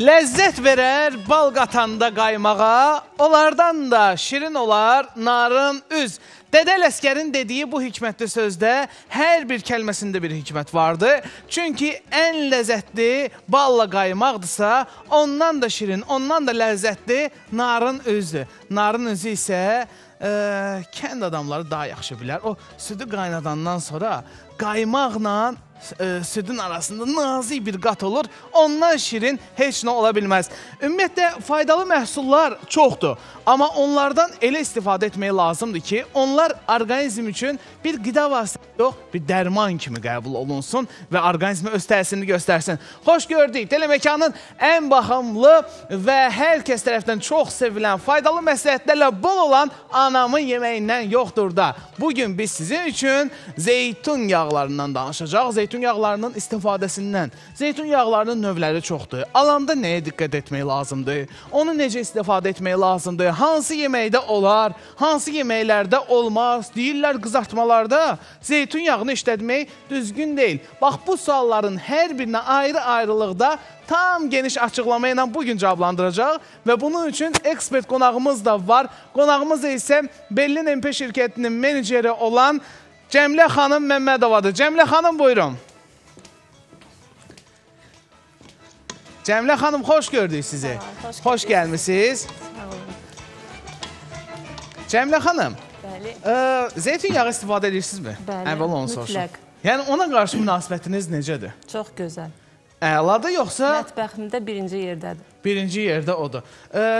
Lezzet verer bal qatanda qaymağa, onlardan da şirin olar narın üz. Dede Ləskərin dediği bu hikmətli sözde her bir kəlməsində bir hikmət vardı. Çünki en lezzetli balla qaymaqdırsa, ondan da şirin, ondan da lezzetli narın üzdür. Narın üzü isə kənd adamları daha yaxşı bilər. O südü qaynadandan sonra qaymaqla südün arasında nazik bir qat olur. Ondan şirin heç nə ola bilməz. Ümumiyyətlə, faydalı məhsullar çoxdur. Amma onlardan elə istifadə etmək lazımdır ki, onlar orqanizm üçün bir qida vasitəsi yox, bir dərman kimi qəbul olunsun və orqanizmə öz təsirini göstərsin. Xoş gördük, telemekanın ən baxımlı və hər kəs tərəfdən çox sevilən, faydalı məsləhətlərlə bol olan Anamın Yeməyindən Yoxdur da. Bugün biz sizin üçün zeytun yağlarından danışacağıq. Zeytun yağlarının istifadəsindən. Zeytun yağlarının növləri çoxdur. Alanda nəyə diqqət etmək lazımdır? Onu necə istifadə etmək lazımdır? Hansı yeməkdə olar? Hansı yeməklərdə olmaz? Deyirlər qızartmalarda zeytun yağını işlətmək düzgün deyil. Bax, bu sualların hər birinə ayrı-ayrılıqda tam geniş açıqlama ilə bugün cavablandıracaq və bunun üçün ekspert qonağımız da var. Qonağımız isə Berlin MP şirkətinin meneceri olan Cəmilə xanım Məmmədovadır. Cəmilə xanım, buyurun. Cəmilə xanım, xoş gördük sizi. Xoş gəlmişsiniz. Cəmilə xanım, zeytinyağı istifadə edirsinizmi? Bəli, mütləq. Yəni, ona qarşı münasibətiniz necədir? Çox gözəl. Əladır, yoxsa? Mətbəximdə birinci yerdədir. Birinci yerdə odur.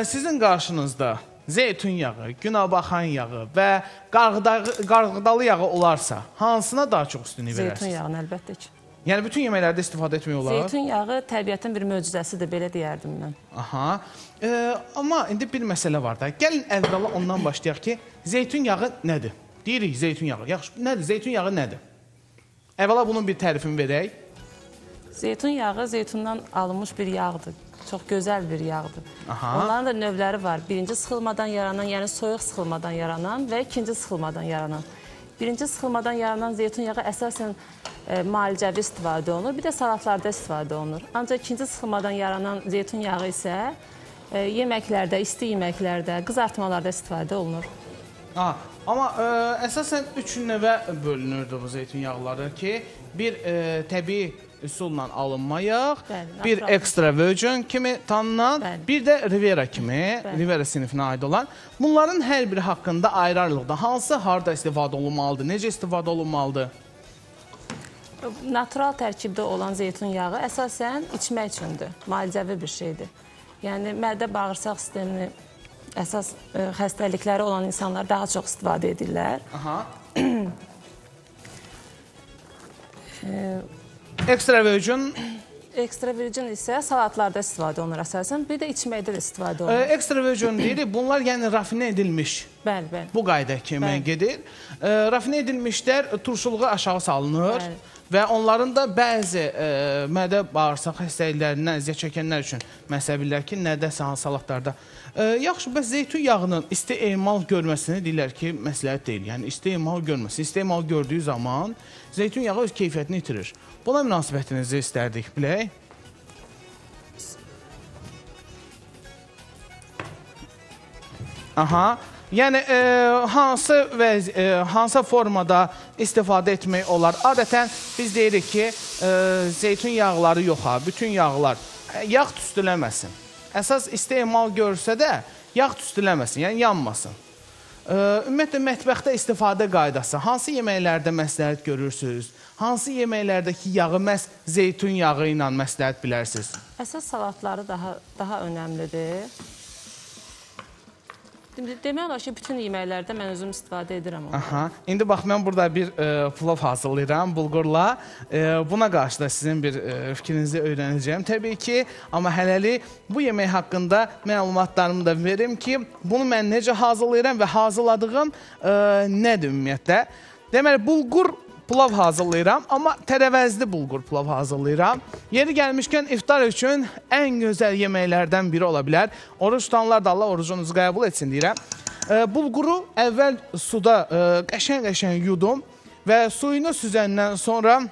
Sizin qarşınızda zeytun yağı, günahbaxan yağı və qarğıdalı yağı olarsa, hansına daha çox üstünü verərsiniz? Zeytun yağını, əlbəttə ki. Yəni, bütün yeməklərdə istifadə etmək olar? Zeytun yağı təbiətin bir möcüzəsidir, belə deyərdim mən. Aha. Amma indi bir məsələ var da. Gəlin, əvvəla ondan başlayaq ki, zeytun yağı nədir? Deyirik, zeytun yağı. Yaxşı, nədir? Zeytun yağı nədir? Əvvəla bunun bir tərifini verək. Zeytun yağı zeytundan alınmış bir yağdır. Çox gözəl bir yağdır. Aha. Onların da növləri var. Birinci sıxılmadan yaranan, yəni soyuq sıxılmadan yaranan və ikinci sıxılmadan yaranan. Birinci sıxılmadan yaranan zeytun yağı əsasən malicəvi istifadə olunur, bir də salatlarda istifadə olunur. Ancaq ikinci sıxılmadan yaranan zeytun yağı isə yeməklərdə, isti yeməklərdə, qızartmalarda istifadə olunur. Aha. Amma əsasən üç növə bölünürdü bu zeytun yağları ki, bir təbii üsulla alınmayaq, bir ekstra virgin kimi tanınan, bir də Rivera kimi, Rivera sinifinə aid olan. Bunların hər biri haqqında ayrı-ayrılıqda hansı harda istifadə olunmalıdır, necə istifadə olunmalıdır? Natural tərkibdə olan zeytun yağı əsasən içmək üçündür, malicəvi bir şeydir. Yəni, mədə-bağırsaq sistemini əsas xəstəlikləri olan insanlar daha çox istifadə edirlər. Aha. Ekstra virgin? Ekstra virgin isə salatlarda istifadə olunur əsasən, bir də içməkdə də istifadə olunur. Ekstra virgin deyirik, bunlar yəni rafinə edilmiş. Bəli, bəli. Bu qayda kimi gedir. Rafinə edilmişlər turşuluğa aşağı salınır və onların da bəzi mədə-bağırsaq xəstəliklərindən əziyyət çəkənlər üçün məsələ bilirlər ki, nədəsə salatlarda. Yaxşı, bəs zeytun yağının isti emal görməsini deyirlər ki, məsləhət deyil. Yəni, isti emal görməsi. İsti emal gördüyü zaman zeytun yağı öz keyfiyyətini itirir. Buna münasibətinizi istərdik, bilək. Aha. Yəni, hansı formada istifadə etmək olar? Adətən biz deyirik ki, zeytun yağları yoxa, bütün yağlar yağ tüstüləməsin. Əsas istemal görsə də yağ tüstüləməsin, yəni yanmasın. Ümumiyyətlə, mətbəxtdə istifadə qaydası. Hansı yeməklərdə məsləhət görürsünüz? Hansı yeməklərdəki yağı məhz zeytun yağı ilə məsləhət bilərsiniz? Əsas salatları daha önəmlidir. Demək olar ki, bütün yeməklərdə mən özüm istifadə edirəm. İndi bax, mən burada bir plov hazırlayıram bulqurla. Buna qarşı da sizin bir fikrinizi öyrənəcəm təbii ki. Amma hələlik bu yemək haqqında məlumatlarımı da verim ki, bunu mən necə hazırlayıram və hazırladığım nədir ümumiyyətlə? Deməli, bulqur plov hazırlayıram, amma tərəvəzli bulqur plov hazırlayıram. Yeri gəlmişkən iftar üçün ən gözəl yeməklərdən biri ola bilər. Oruç tutanlar da Allah orucunuzu qəbul etsin deyirəm. Bulquru əvvəl suda qəşən-qəşən yudum və suyunu süzəndən sonra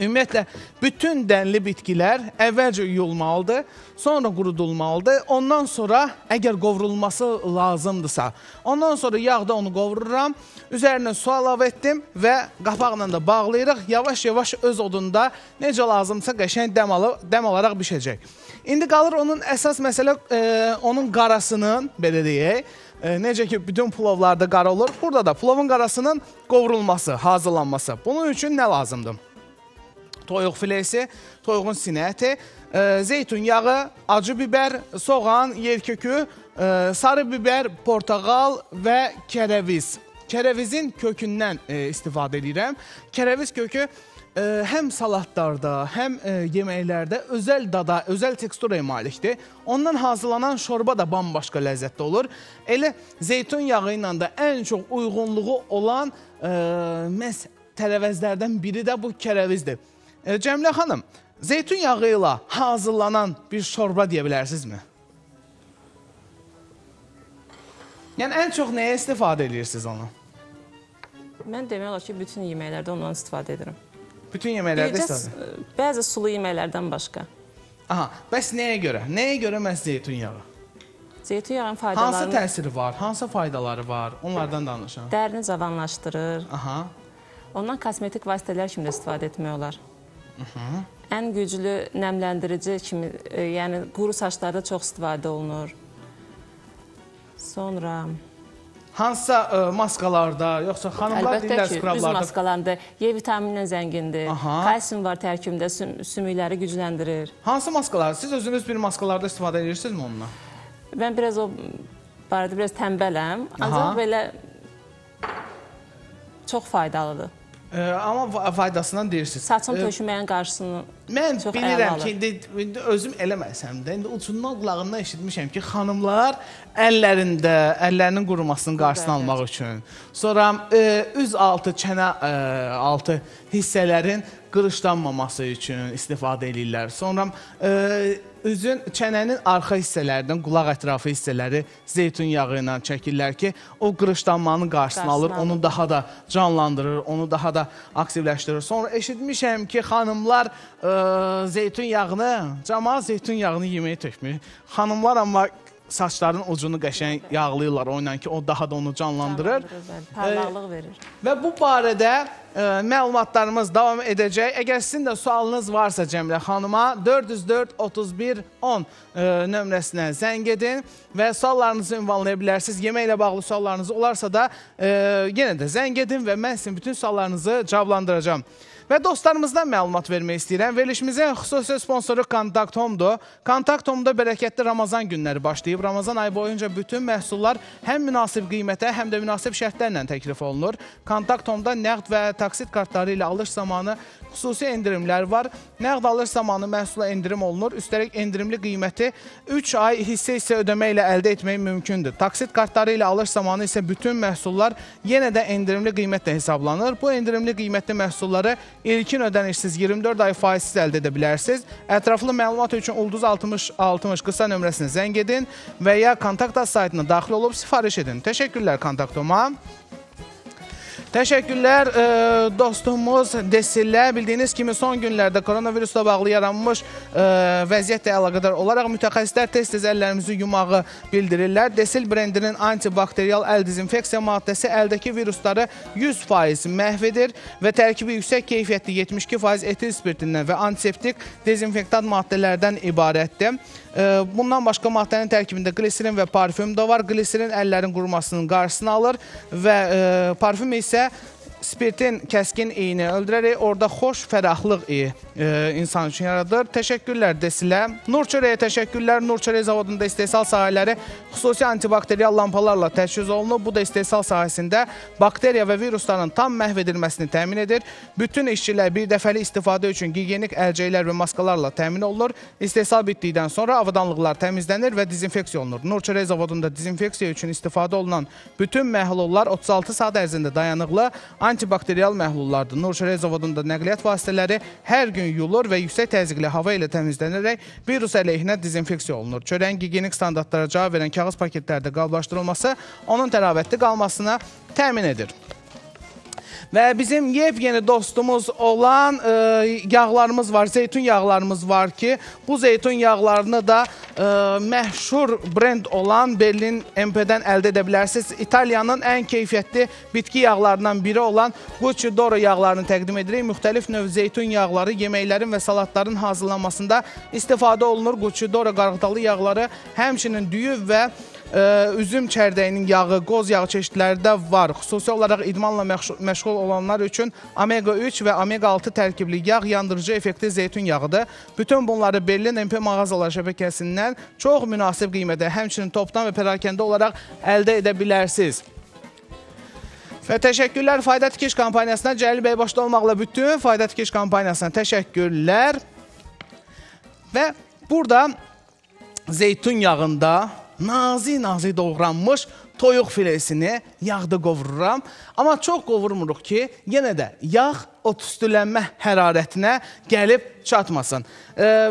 Ümumiyyətlə, bütün dənli bitkilər əvvəlcə yuyulmalıdır, sonra qurudulmalıdır. Ondan sonra, əgər qovrulması lazımdırsa, ondan sonra yağda onu qovururam, üzərinə su əlavə etdim və qapaqla da bağlayırıq. Yavaş-yavaş öz odunda necə lazımsa qəşəng dəm alaraq bişəcək. İndi qalır onun əsas məsələ, onun qarasının, belə deyək, necə ki, bütün plovlarda qara olur, burada da plovun qarasının qovrulması, hazırlanması. Bunun üçün nə lazımdır? Toyuq filesi, toyuğun sinə əti, zeytun yağı, acı biber, soğan, yerkökü, sarı biber, portağal və kərəviz. Kərəvizin kökündən istifadə edirəm. Kərəviz kökü həm salatlarda, həm yeməklərdə özəl dada, özəl teksturaya malikdir. Ondan hazırlanan şorba da bambaşqa ləzzətli olur. Elə zeytun yağı ilə də ən çox uyğunluğu olan məhz tərəvəzlərdən biri də bu kərəvizdir. Cəmilə xanım, zeytun yağı ilə hazırlanan bir şorba deyə bilərsinizmi? Yəni, ən çox nəyə istifadə edirsiniz onu? Mən demək olar ki, bütün yeməklərdə ondan istifadə edirəm. Bütün yeməklərdə istifadə edirəm? Bəzi sulu yeməklərdən başqa. Aha, bəs nəyə görə? Nəyə görə məhz zeytun yağı? Zeytun yağının faydalarını... Hansı təsiri var, hansı faydaları var? Onlardan danışalım. Dərini cavanlaşdırır. Aha. Ondan kosmetik vasitələr kimi də istifadə etmək olar. Ən güclü nəmləndirici kimi, yəni quru saçlarda çox istifadə olunur. Sonra... Hansısa maskalarda, yoxsa xanımlar deyirlər skrablarda? Əlbəttə ki, üz maskalarında E vitaminlə zəngindir, kalsium var tərkibində, sümükləri gücləndirir. Hansı maskalar? Siz özünüz bir maskalarda istifadə edirsinizmi onunla? Mən biraz o barədə biraz tənbələm, ancaq belə çox faydalıdır. Amma faydasından deyirsiniz. Saçın tökməyin qarşısını çox ələ alır. Mən bilirəm ki, özüm eləməsəm də, uçundan qulağından eşitmişəm ki, xanımlar əllərinin qurumasının qarşısını almaq üçün, sonra üz altı, çənə altı hissələrin qırışlanmaması üçün istifadə edirlər. Sonra çənənin arxa hissələrdən, qulaq ətrafı hissələri zeytun yağı ilə çəkirlər ki, o qırışlanmanın qarşısını alır, onu daha da canlandırır, onu daha da aktivləşdirir. Sonra eşitmişəm ki, xanımlar zeytun yağını, camaat zeytun yağını yeməyə tökmür. Xanımlar amma saçların ucunu qəşəng yağlayırlar, o ilə ki, o daha da onu canlandırır. Parlaqlıq verir. Və bu barədə məlumatlarımız davam edəcək. Əgər sizin də sualınız varsa Cəmilə xanıma 404-31-10 nömrəsinə zəng edin və suallarınızı ünvanlaya bilərsiniz. Yeməklə bağlı suallarınız olarsa da yenə də zəng edin və mən sizin bütün suallarınızı cavablandıracağım. Və dostlarımızdan məlumat vermək istəyirəm. Verilişimizin xüsusi sponsoru Kontakt Home-dur. Kontakt Home-da bərəkətli Ramazan günləri başlayıb. Ramazan ayı boyunca bütün məhsullar həm münasib qiymətə, həm də münasib şərtlərlə təklif olunur. Kontakt Home-da nəqd və taksit kartları ilə alış zamanı xüsusi endirimlər var. Nəqd alış zamanı məhsula endirim olunur. Üstəlik, endirimli qiyməti 3 ay hissə-hissə ödəmə ilə əldə etmək mümkündür. Taksit kartları ilə alış zamanı isə bütün məhsullar yenə də endirimli qiymətlə hesablanır. Bu endirimli qiymətli məhsulları İlkin ödənişsiz 24 ay faizsiz əldə edə bilərsiniz. Ətraflı məlumat üçün ulduz 60 qısa nömrəsinə zəng edin və ya Kontakt saytına daxil olub sifariş edin. Təşəkkürlər Kontakt Home-a. Təşəkkürlər dostumuz Desillə. Bildiyiniz kimi son günlərdə koronavirusla bağlı yaranmış vəziyyətlə əlaqədar olaraq mütəxəssislər tez-tez əllərimizi yumağı bildirirlər. Desil brendinin antibakterial əl dezinfeksiya maddəsi əldəki virusları 100% məhv edir və tərkibi yüksək keyfiyyətli 72% etil spirtindən və antiseptik dezinfektant maddələrdən ibarətdir. Bundan başqa maddənin tərkibində gliserin və parfüm də var. Gliserin əllərin qurumasının qarşısını alır və parfüm isə spirtin kəskin iyini öldürərək orada xoş fərahlıq insan üçün yaradır. Təşəkkürlər Desilə. Nur Çörəyə təşəkkürlər. Nur Çörəy zavodunda istehsal sahələri xüsusi antibakterial lampalarla təşhiz olunub. Bu da istehsal sahəsində bakteriya və virusların tam məhv edilməsini təmin edir. Bütün işçilər bir dəfəli istifadə üçün gigiyenik əlcəklər və maskalarla təmin olunur. İstehsal bitdikdən sonra avadanlıqlar təmizlənir və dezinfeksiya olunur. Nur Çörəy zavodunda dezinfeksiya üçün istifadə olunan bütün məhlullar 36 saat ərzində dayanıqlı antibakterial məhlullardır. Nur Çörəyi zavodunda nəqliyyat vasitələri hər gün yuyulur və yüksək təzyiqli hava ilə təmizlənərək virus əleyhinə dezinfeksiya olunur. Çörəyin gigiyenik standartlara cavab verən kağız paketlərdə qablaşdırılması onun təravətli qalmasına təmin edir. Və bizim yepyeni dostumuz olan yağlarımız var, zeytun yağlarımız var ki, bu zeytun yağlarını da məşhur brend olan Berlin MP'dən əldə edə bilərsiniz. İtaliyanın ən keyfiyyətli bitki yağlarından biri olan Gucci Doro yağlarını təqdim edirik. Müxtəlif növ zeytun yağları yeməklərin və salatların hazırlanmasında istifadə olunur. Gucci Doro qarğıdalı yağları həmçinin düyü və üzüm çərdəyinin yağı, qoz yağı çeşidləri də var. Xüsusi olaraq idmanla məşğul olanlar üçün omega-3 və omega-6 tərkibli yağ yandırıcı effekti zeytun yağıdır. Bütün bunları Berlin MP mağazalar şəbəkəsindən çox münasib qiymətə, həmçinin topdan və perakəndə olaraq əldə edə bilərsiniz. Və təşəkkürlər Fayda Tikiş Kampaniyasına, Cəlil bəy başda olmaqla bütün Fayda Tikiş Kampaniyasına təşəkkürlər. Və burada zeytun yağında nazi-nazi doğranmış toyuq filesini yağda qovururam. Amma çox qovurmuruq ki, yenə də yağ o tüstülənmə hərarətinə gəlib çatmasın.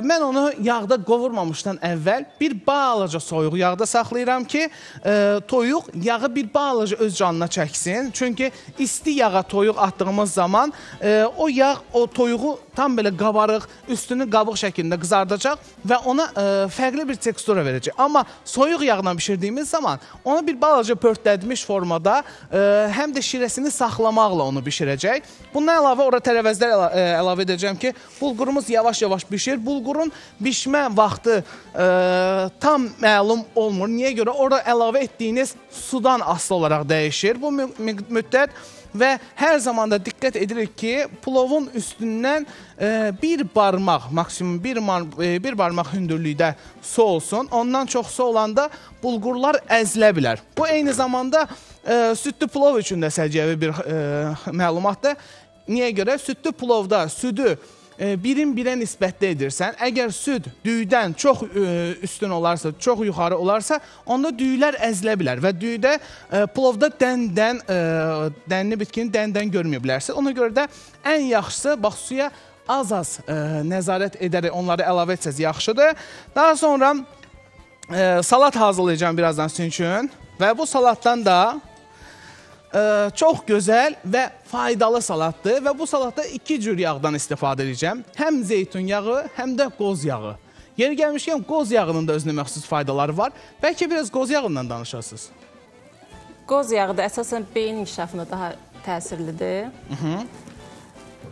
Mən onu yağda qovurmamışdan əvvəl bir balaca soyuq yağda saxlayıram ki, toyuq yağı bir balaca öz canına çəksin. Çünki isti yağa toyuq atdığımız zaman o yağ o toyuğu tam belə qabarıq, üstünü qabıq şəklində qızardacaq və ona fərqli bir tekstura verəcək. Amma soyuq yağla bişirdiyimiz zaman onu bir balaca pörtlədmiş formada həm də şirəsini saxlamaqla onu bişirəcək. Bundan əlavə ora tərəvəzlər əlavə edəcəm ki, bulqurumuz yavaş-yavaş bişir. Bulqurun bişmə vaxtı tam məlum olmur. Niyə görə? Orada əlavə etdiyiniz sudan asılı olaraq dəyişir. Bu müddət və hər zaman da diqqət edirik ki, plovun üstündən bir barmaq, maksimum bir barmaq hündürlükdə su olsun. Ondan çox su olanda bulqurlar əzilə bilər. Bu eyni zamanda sütlü plov üçün də səciyyəvi bir məlumatdır. Niyə görə? Sütlü plovda südü birin-birə nisbətdə edirsən, əgər süd düydən çox üstün olarsa, çox yuxarı olarsa, onda düylər əzilə bilər və düydə, plovda dənli bitkini dəndən görməyə bilərsən. Ona görə də ən yaxşısı, bax, suya az-az nəzarət edərək onları əlavə etsəz yaxşıdır. Daha sonra salat hazırlayacağım birazdan sizin üçün və bu salatdan da çox gözəl və faydalı salatdır və bu salatda iki cür yağdan istifadə edəcəm. Həm zeytun yağı, həm də qoz yağı. Yeri gəlmişkən, qoz yağının da özünə məxsus faydaları var. Bəlkə biraz qoz yağından danışarsınız. Qoz yağı da əsasən beyin inkişafına daha təsirlidir.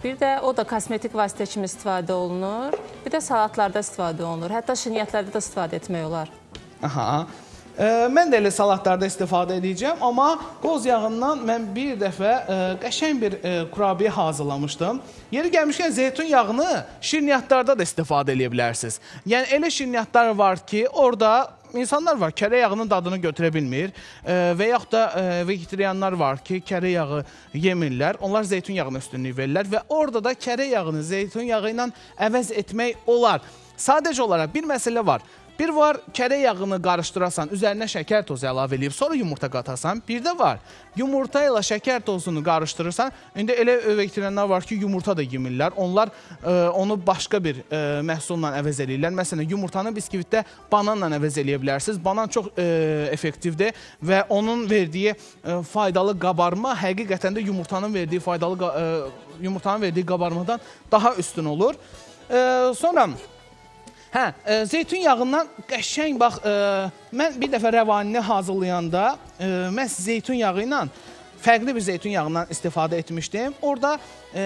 Bir də o da kosmetik vasitə kimi istifadə olunur. Bir də salatlarda istifadə olunur. Hətta şirniyyatlarda da istifadə etmək olar. Aha. Mən də elə salatlarda istifadə edəcəm, amma qoz yağından mən bir dəfə qəşəng bir kurabiyə hazırlamışdım. Yeri gəlmişkən, zeytun yağını şirniyyatlarda da istifadə edə bilərsiniz. Yəni, elə şirniyyatlar var ki, orada insanlar var, kərə yağının dadını götürə bilmir və yaxud da vegetarianlar var ki, kərə yağı yemirlər, onlar zeytun yağına üstünlük verirlər və orada da kərə yağını zeytun yağı ilə əvəz etmək olar. Sadəcə olaraq bir məsələ var. Bir var, kərə yağını qarışdırasan, üzərinə şəkər tozu əlavə eləyib, sonra yumurta qatasan. Bir də var, yumurta ilə şəkər tozunu qarışdırırsan. İndi elə vegetarianlar var ki, yumurta da yemirlər. Onlar onu başqa bir məhsulla əvəz eləyirlər. Məsələn, yumurtanı biskvitdə bananla əvəz eləyə bilərsiniz. Banan çox effektivdir və onun verdiyi faydalı qabarma həqiqətən də yumurtanın verdiyi qabarmadan daha üstün olur. Sonra zeytun yağından qəşəng, bax, mən bir dəfə rəvanini hazırlayanda məhz zeytun yağı ilə fərqli bir zeytun yağından istifadə etmişdim. Orada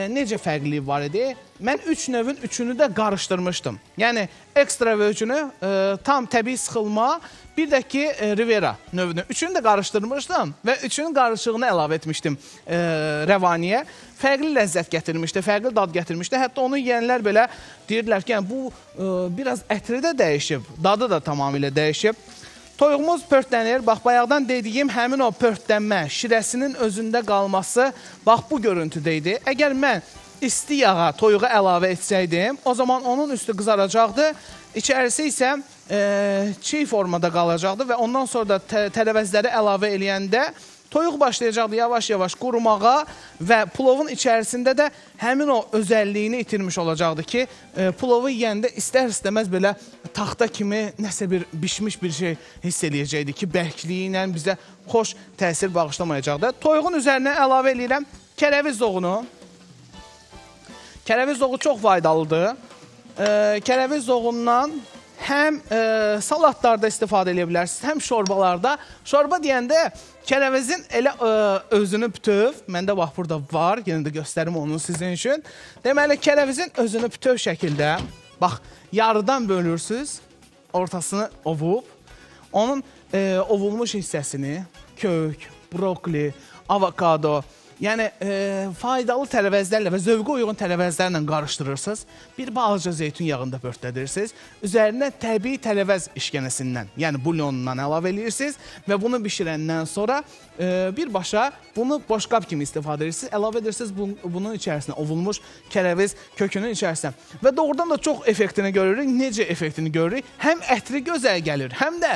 necə fərqliyi var idi? Mən üç növün üçünü də qarışdırmışdım. Yəni, ekstra vöcünü, tam təbii sıxılma, bir də ki, Rivera növünü. Üçünü də qarışdırmışdım və üçünün qarışığını əlavə etmişdim rəvaniyə. Fərqli ləzzət gətirmişdi, fərqli dad gətirmişdi. Hətta onu yeyənlər belə deyirdilər ki, bu biraz ətri də dəyişib, dadı da tamamilə dəyişib. Toyuğumuz pörtlənir. Bax, bayaqdan dediyim həmin o pörtlənmə, şirəsinin özündə qalması, bax, bu görüntüdə idi. Əgər mən isti yağa toyuğa əlavə etsəydim, o zaman onun üstü qızaracaqdı, içərisi isə çiy formada qalacaqdı və ondan sonra da tərəvəzləri əlavə eləyəndə toyuq başlayacaqdı yavaş-yavaş qurumağa və plovun içərisində də həmin o özəlliyini itirmiş olacaqdı ki, plovu yeyəndə istər-istəməz belə taxta kimi nəsə bir bişmiş bir şey hiss eləyəcəkdi ki, bərkliyi ilə bizə xoş təsir bağışlamayacaqdı. Toyuğun üzərinə əlavə eləyirəm Kereviz zoğunu. Kereviz zoğu çox faydalıdır. Kereviz zoğundan həm salatlarda istifadə edə bilərsiniz, həm şorbalarda. Şorba deyəndə kerevizin elə özünü bütöv, məndə bax burada var, yenə də göstərim onu sizin üçün. Deməli, kerevizin özünü bütöv şəkildə, bax, yarıdan bölürsünüz, ortasını ovub, onun ovulmuş hissəsini, kök, brokli, avokado, yəni faydalı tərəvəzlərlə və zövqə uyğun tərəvəzlərlə qarışdırırsınız. Bir balaca zeytun yağında pörtledirsiniz. Üzərinə təbii tərəvəz işgənəsindən, yəni bulyonundan əlavə edirsiniz və bunu bişirəndən sonra birbaşa bunu boşqab kimi istifadə edirsiniz. Əlavə edirsiniz bunun içərisində, ovulmuş kərəviz kökünün içərisində. Və doğrudan da çox effektini görürük. Necə effektini görürük? Həm ətri gözəl gəlir, həm də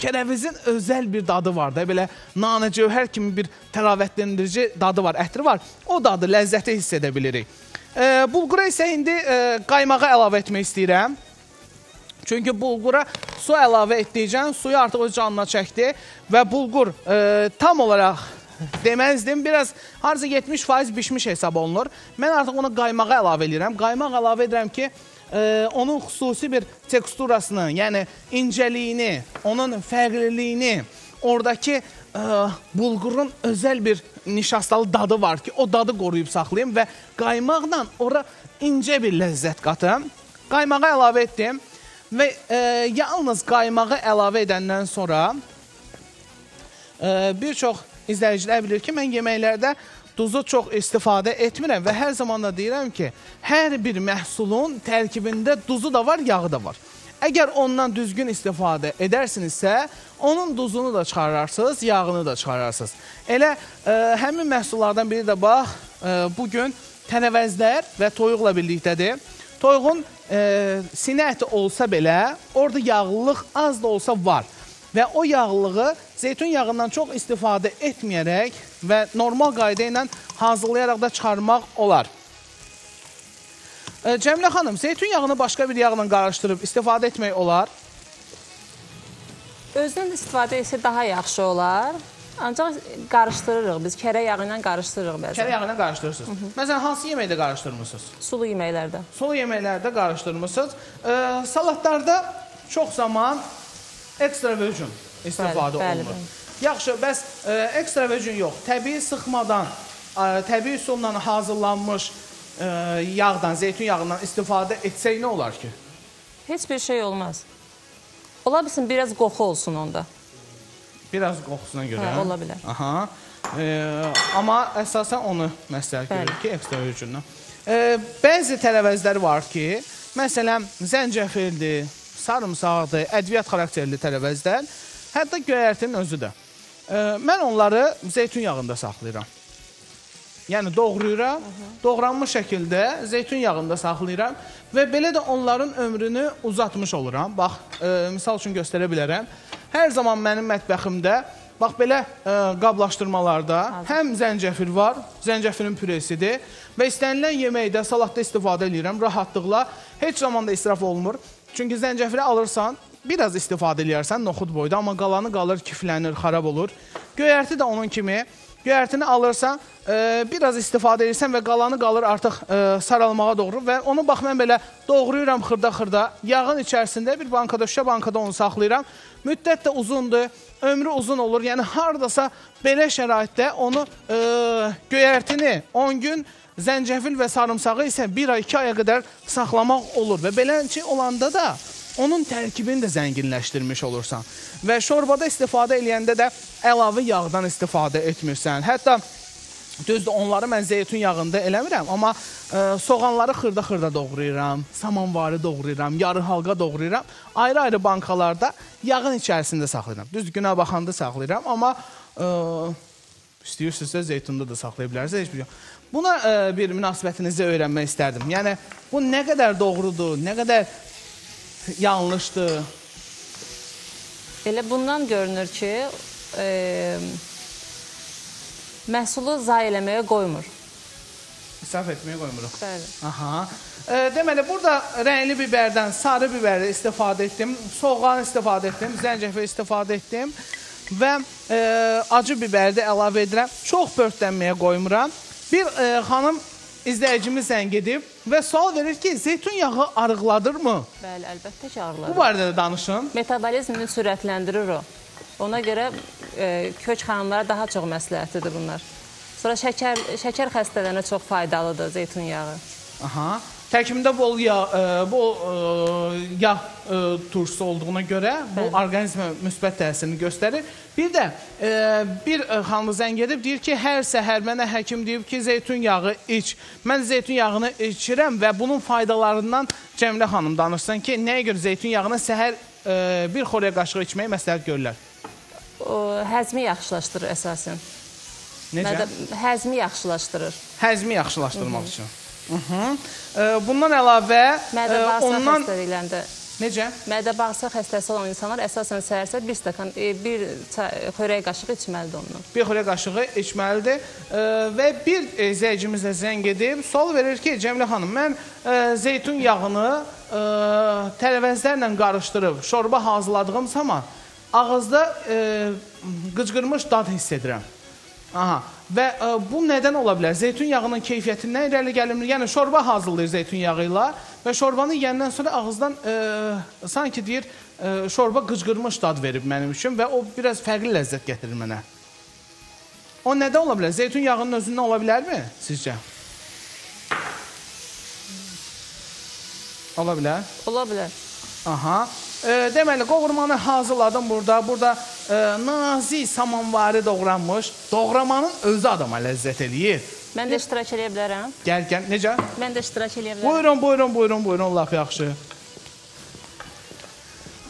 kərəvizin özəl bir dadı var da, belə nanə cövhər kimi bir təravətlendirici dadı var, ətri var. O dadı, ləzzəti hiss edə bilirik. Bulqura isə indi qaymağa əlavə etmək istəyirəm. Çünki bulqura su əlavə etdiyəcən suyu artıq öz canına çəkdi və bulqur tam olaraq deməzdim, biraz harca 70% bişmiş hesab olunur. Mən artıq ona qaymağa əlavə edirəm. Qaymaq əlavə edirəm ki, onun xüsusi bir teksturasını, yəni incəliyini, onun fərqliliyini, oradakı bulqurun özəl bir nişastalı dadı var ki, o dadı qoruyub saxlayayım və qaymaqla ora incə bir ləzzət qatım. Qaymağı əlavə etdim və yalnız qaymağı əlavə edəndən sonra bir çox izləyicilər bilir ki, mən yeməklərdə duzu çox istifadə etmirəm və hər zaman da deyirəm ki, hər bir məhsulun tərkibində duzu da var, yağı da var. Əgər ondan düzgün istifadə edərsinizsə, onun duzunu da çıxararsınız, yağını da çıxararsınız. Elə həmin məhsullardan biri də bax, bugün tərəvəzlər və toyuqla birlikdədir. Toyuğun sinə əti olsa belə, orada yağlılıq az da olsa var. Və o yağlılığı zeytun yağından çox istifadə etməyərək və normal qayda ilə hazırlayaraq da çıxarmaq olar. Cəmilə xanım, zeytun yağını başqa bir yağla qarışdırıb istifadə etmək olar? Özdən istifadə etsə daha yaxşı olar. Ancaq qarışdırırıq, biz kərə yağı ilə qarışdırırıq bəzən. Kərə yağı ilə qarışdırırsınız. Məsələn, hansı yeməkdə qarışdırmışsınız? Sulu yeməklərdə. Sulu yeməklərdə qarışdırmışsınız. Salatlarda çox zaman ekstra virgin istifadə olunur. Yaxşı, bəs ekstra virgin yox, təbii sıxmadan, təbii üsulla hazırlanmış yağdan, zeytun yağından istifadə etsək nə olar ki? Heç bir şey olmaz. Ola bilsin, biraz qoxu olsun onda. Biraz qoxusuna görə? Hə, ola bilər. Aha. Amma əsasən onu məsləhət görür ki, ekstra virginlə. Bəzi tərəvəzlər var ki, məsələn, zəncəfildir, sarımsaqdır, ədviyyat xarakterli tərəvəzlər, hətta göyərtinin özü də. Mən onları zeytun yağında saxlayıram. Yəni doğrayıram, doğranmış şəkildə zeytun yağında saxlayıram və belə də onların ömrünü uzatmış oluram. Bax, misal üçün göstərə bilərəm. Hər zaman mənim mətbəximdə, bax, belə qablaşdırmalarda həm zəncəfil var, zəncəfilin püresidir və istənilən yeməkdə, salatda istifadə edirəm rahatlıqla, heç zaman da israf olmur. Çünki zəncəfili alırsan, biraz istifadə edirsən noxud boyda, amma qalanı qalır, kiflənir, xarab olur. Göyərti də onun kimi. Göyərtini alırsan, biraz istifadə edirsən və qalanı qalır artıq saralmağa doğru və onu bax, mən belə doğrayıram xırda-xırda, yağın içərisində bir bankada, şüşə bankada onu saxlayıram. Müddət də uzundur, ömrü uzun olur, yəni haradasa belə şəraitdə onu göyərtini 10 gün, zəncəfil və sarımsağı isə 1 ay, 2 aya qədər saxlamaq olur və belənçi olanda da onun tərkibini də zənginləşdirmiş olursan və şorbada istifadə eləyəndə də əlavə yağdan istifadə etmirsən. Hətta düzdür, onları mən zeytun yağında eləmirəm, amma soğanları xırda-xırda doğrayıram, samanvari doğrayıram, yarı halqa doğrayıram, ayrı-ayrı bankalarda yağın içərisində saxlayıram. Düzdür, günə baxanda saxlayıram, amma istəyirsinizsə zeytunda da saxlaya bilərsiniz, heç bir yox. Buna bir münasibətinizi öyrənmək istərdim. Yəni, bu nə qədər doğrudur, nə qədər yanlışdır. Elə bundan görünür ki, məhsulu zayi eləməyə qoymur. İsraf etməyə qoymuruq. Bəli. Aha. Deməli, burada rəngli biberdən, sarı biberlə istifadə etdim, soğan istifadə etdim, zəncəfil istifadə etdim və acı biberi də əlavə edirəm. Çox pörtlənməyə qoymuram. Bir hanım izləyicimiz zəng edib və sual verir ki, zeytun yağı arıqladır mı? Bəli, əlbəttə ki, arıqladır. Bu barədə də danışın. Metabolizmini sürətləndirir o. Ona görə kök xanımlara daha çox məsləhətlidir bunlar. Sonra şəkər xəstələrinə çox faydalıdır zeytun yağı. Aha. Təkimdə bol yağ turşusu olduğuna görə bu orqanizmə müsbət təsirini göstərir. Bir də bir xanımı zəng edib deyir ki, hər səhər mənə həkim deyib ki, zeytun yağı iç. Mən zeytun yağını içirəm və bunun faydalarından Cəmilə xanım danışsan ki, nəyə görə zeytun yağına səhər bir xorya qaşığı içməyi məsləhət görürlər? Həzmi yaxşılaşdırır əsasən. Necə? Həzmi yaxşılaşdırır. Həzmi yaxşılaşdırmaq üçün. Bundan əlavə ondan... Necə? Mədə bağırsaq xəstəsi olan insanlar əsasən səhərsə bir xörək qaşığı içməlidir ondan. Bir xörək qaşığı içməlidir və bir izləyicimizlə zəng edib sual verir ki, Cəmilə xanım, mən zeytun yağını tərəvəzlərlə qarışdırıb şorba hazırladığım zaman ağızda qıcqırmış dad hiss edirəm. Aha. Və bu nədən ola bilər? Zeytun yağının keyfiyyətindən irəli gəlinmir. Yəni, şorba hazırlayır zeytun yağı ilə və şorbanı yiyəndən sonra ağızdan sanki deyir, şorba qıcqırmış dad verib mənim üçün və o biraz fərqli ləzzət gətirir mənə. O nədən ola bilər? Zeytun yağının özündən ola bilərmi sizcə? Ola bilər? Ola bilər. Aha. Deməli, qoğurmanı hazırladım burada. Burada nazi samanvari doğranmış. Doğramanın özü adama ləzzət eləyir. Mən də iştirak eləyə bilərəm. Gəl, gəl. Necə? Mən də iştirak eləyə bilərəm. Buyurun, buyurun, buyurun, buyurun. Laf yaxşı.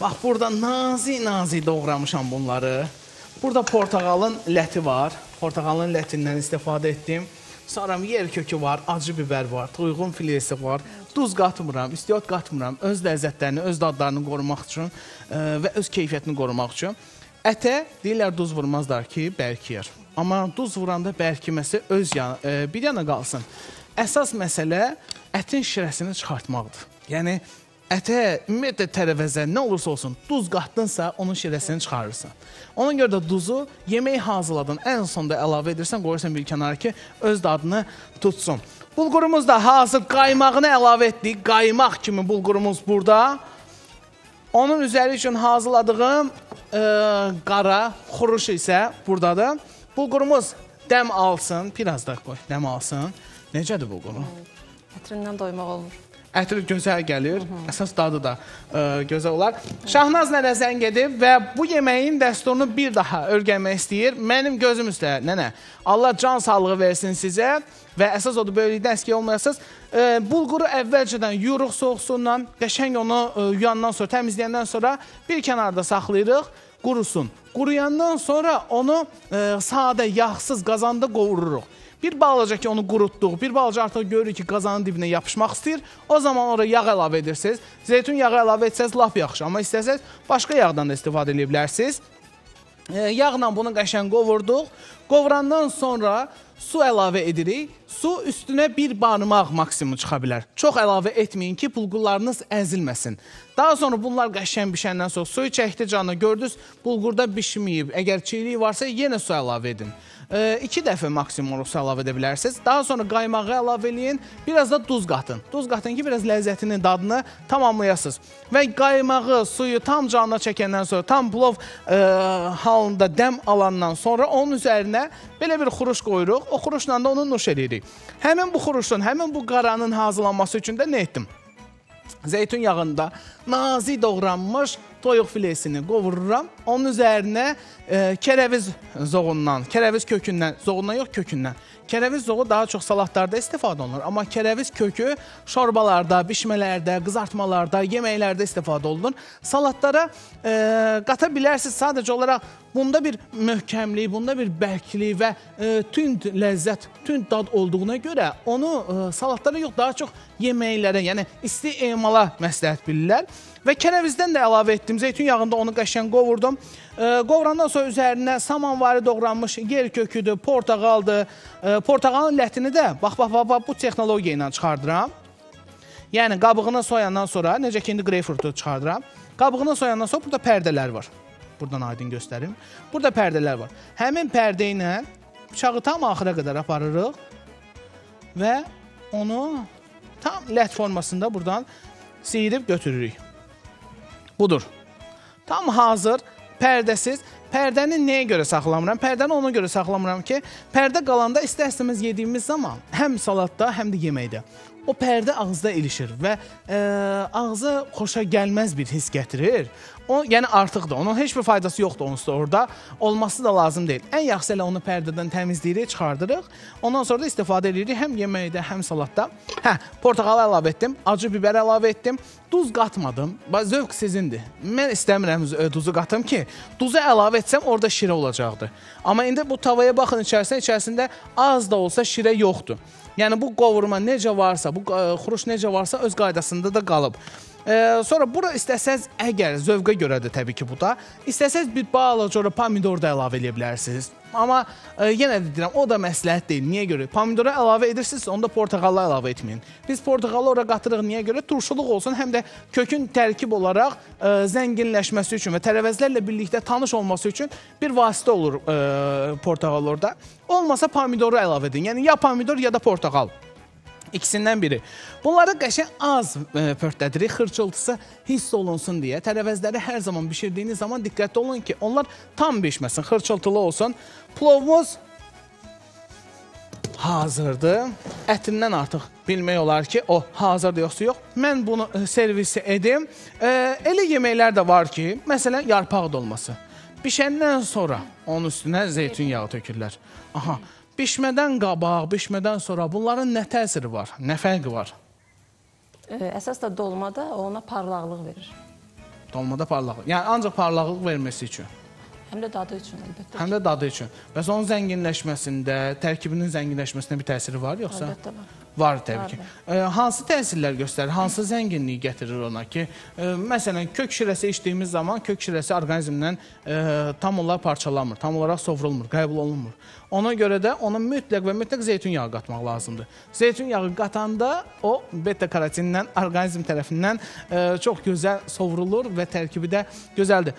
Bax, burada nazi doğramışam bunları. Burada portağalın ləti var. Portağalın lətindən istifadə etdim. Sonra yer kökü var, acı biber var, tuyğun filesi var. Duz qatmıram, istiot qatmıram. Öz ləzzətlərini, öz dadlarını qorumaq üçün və öz keyfiyyətini qorumaq üçün. Ətə deyirlər duz vurmazlar ki, bərkiyir. Amma duz vuranda bərkiməsi bir yana qalsın. Əsas məsələ ətin şirəsini çıxartmaqdır. Yəni, ətə, ümumiyyətlə, tərəvəzə nə olursa olsun, duz qatdınsa, onun şirəsini çıxarırsan. Ona görə də duzu yemək hazırladın, ən sonda əlavə edirsən, qoyursan bir kənara ki, öz dadını tutsun. Bulqurumuz da hazır, qaymağını əlavə etdik, qaymaq kimi bulqurumuz burada. Onun üzəri üçün hazırladığım qara xuruşu isə buradadır. Bulqurumuz dəm alsın, biraz da qoy, dəm alsın. Necədir bulquru? Ətrindən doymaq olmur. Ətri gözəl gəlir, əsas dadı da gözəl olar. Şahnaz nənə zəng edib və bu yeməyin dəsturunu bir daha öyrənmək istəyir. Mənim gözüm üstə, nənə, Allah can sağlığı versin sizə və əsas odur, böylükdən əskiyə olmayasınız. Bulquru əvvəlcədən yuyuruq soğusundan, qəşəng onu yuyandan sonra, təmizləyəndən sonra bir kənarda saxlayırıq, qurusun. Quruyandan sonra onu sadə, yağsız qazanda qovururuq. Bir balaca ki, onu qurutduq, bir balaca artıq görürük ki, qazanın dibinə yapışmaq istəyir. O zaman oraya yağ əlavə edirsiniz. Zeytun yağı əlavə etsəz, lap yaxşı. Amma istəsəz, başqa yağdan da istifadə edə bilərsiniz. Yağla bunu qəşən qovurduq. Qovurandan sonra su əlavə edirik. Su üstünə bir barmaq maksimum çıxa bilər. Çox əlavə etməyin ki, bulqurlarınız əzilməsin. Daha sonra bunlar qəşən bişəndən sonra suyu çəkdi canına gördünüz, bulqurda bişməyib. Əgər çiğliyi varsa, yenə su əlavə edin. 2 dəfə maksimum su əlavə edə bilərsiniz. Daha sonra qaymağı əlavə eləyin, biraz da duz qatın. Duz qatın ki, biraz ləzzətini, dadını tamamlayasınız. Və qaymağı, suyu tam canına çəkəndən sonra, tam plov halında dəm alandan sonra onun üzərinə belə bir xuruş qoyuruq. O xuruşla da onu nuş edirik. Həmin bu xuruşun, həmin bu qaranın hazırlanması üçün də nə etdim? Zeytun yağında nazi doğranmış toyuq filesini qovururam. Onun üzərinə kərəviz zoğundan, kərəviz kökündən, zoğundan yox kökündən. Kərəviz zoğu daha çox salatlarda istifadə olunur. Amma kərəviz kökü şorbalarda, bişmələrdə, qızartmalarda, yeməklərdə istifadə olunur. Salatlara qata bilərsiniz sadəcə olaraq bunda bir möhkəmlik, bunda bir bərklik və tünd ləzzət, tünd dad olduğuna görə onu salatlara yox, daha çox yeməklərə, yəni isti emala məsləhət bilirlər. Və kərəvizdən də əlavə etdim. Zeytun yağında onu qəşən qovurdum. Qovrandan sonra üzərinə samanvari doğranmış yer köküdür, portağaldır. Portağalın lətini də bax, bu texnologiya ilə çıxardıram. Yəni, qabığını soyandan sonra, necə ki, indi greyfurtu çıxardıram. Qabığını soyandan sonra burada pərdələr var. Buradan aydın göstərim. Burada pərdələr var. Həmin pərdə ilə bıçağı tam axıra qədər aparırıq. və onu tam lət formasında buradan sıyırıb götürürük. Budur. Tam hazır, pərdəsiz. Pərdəni nəyə görə saxlamıram? Pərdəni ona görə saxlamıram ki, pərdə qalanda istər-istəməz yediyimiz zaman həm salatda, həm də yeməkdə o pərdə ağızda ilişir və ağza xoşa gəlməz bir his gətirir. O, yəni artıq da onun heç bir faydası yoxdur onsuz da orada. Olması da lazım deyil. Ən yaxşı elə onu pərdədən təmizləyirik, çıxardırıq. Ondan sonra da istifadə edirik həm yeməkdə, həm salatda. Hə, portakalı əlavə etdim, acı biber əlavə etdim. Duz qatmadım. Zövq sizindir. Mən istəmirəm duzu qatım ki, duzu əlavə etsəm orada şirə olacaqdır. Amma indi bu tavaya baxın içərisində az da olsa şirə yoxdur. Yəni bu qovurma necə varsa, bu xuruş necə varsa öz qaydasında da qalıb. Sonra bura istəsəz, əgər zövqə görədir təbii ki bu da, istəsəz bir balaca ora pomidor da əlavə edə bilərsiniz. Amma yenə də deyirəm, o da məsləhət deyil. Niyə görə? Pomidora əlavə edirsinizsə, onda portaqalı əlavə etməyin. Biz portaqalı ora qatırıq niyə görə? Turşuluq olsun, həm də kökün tərkib olaraq zənginləşməsi üçün və tərəvəzlərlə birlikdə tanış olması üçün bir vasitə olur portaqal orada. Olmasa pomidoru əlavə edin. Yəni ya pomidor ya da portaqal. İkisindən biri. Bunları qəşəng az pörtlədirik, xırçıltısı hiss olunsun deyə. Tərəvəzləri hər zaman bişirdiyiniz zaman diqqətli olun ki, onlar tam bişməsin, xırçıltılı olsun. Plovumuz hazırdır. Ətindən artıq bilmək olar ki, o hazırdır yoxsa yox. Mən bunu servisi edim. Elə yeməklər də var ki, məsələn, yarpaq dolması. Bişəndən sonra onun üstünə zeytun yağı tökürlər. Aha. Bişmədən qabaq, bişmədən sonra bunların nə təsiri var, nə fərqi var? Əsas da dolmada ona parlaqlıq verir. Dolmada parlaqlıq. Yəni ancaq parlaqlıq verməsi üçün. Həm də dadı üçün əlbəttə. Həm də dadı üçün. Bəs onun zənginləşməsində, tərkibinin zənginləşməsində bir təsiri var yoxsa? Əlbəttə var. Var təbii ki. Hansı təsirlər göstərir, hansı zənginliyi gətirir ona ki, məsələn, kök şirəsi içdiyimiz zaman kök şirəsi orqanizmdən tam olaraq parçalanmır, tam olaraq sovrulmur, qəbul olunmur. Ona görə də ona mütləq və mütləq zeytun yağı qatmaq lazımdır. Zeytun yağı qatanda o beta-karotindən, orqanizm tərəfindən çox gözəl sovrulur və tərkibi də gözəldir.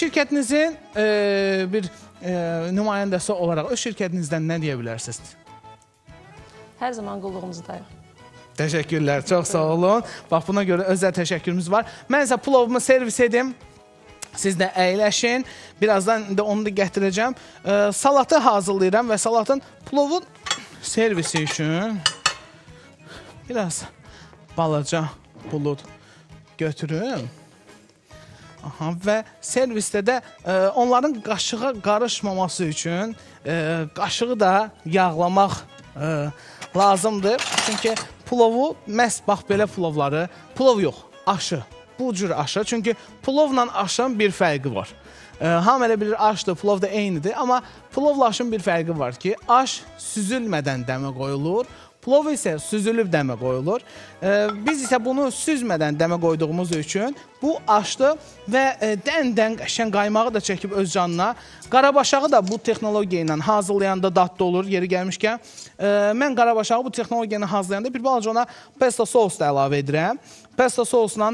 Şirkətinizin bir nümayəndəsi olaraq öz şirkətinizdən nə deyə bilərsiniz? Hər zaman qulluğumuzdayıq. Təşəkkürlər, çox sağ olun. Bax, buna görə özəl təşəkkürümüz var. Mən isə plovumu servis edim. Siz də əyləşin. Birazdan da onu da gətirəcəm. Salatı hazırlayıram və salatın plovun servisi üçün biraz balaca bulud götürüm. Aha, və servisdə də onların qaşığa qarışmaması üçün qaşığı da yağlamaq lazımdır. Çünki plovu, məhz bax belə plovları, plov yox, aşı, bu cür aşı. Çünki plovla aşın bir fərqi var. Hamı elə bilir aşdır, plov da eynidir. Amma plovla aşın bir fərqi var ki, aş süzülmədən dəmə qoyulur, plov isə süzülüb dəmə qoyulur. Biz isə bunu süzmədən dəmə qoyduğumuz üçün bu aşdı və dən-dən qəşən qaymağı da çəkib öz canına. Qarabaşağı da bu texnologiya ilə hazırlayanda dadlı olur yeri gəlmişkən. Mən qarabaşağı bu texnologiya ilə hazırlayanda bir balaca ona pesto sos da əlavə edirəm. Pesto sosla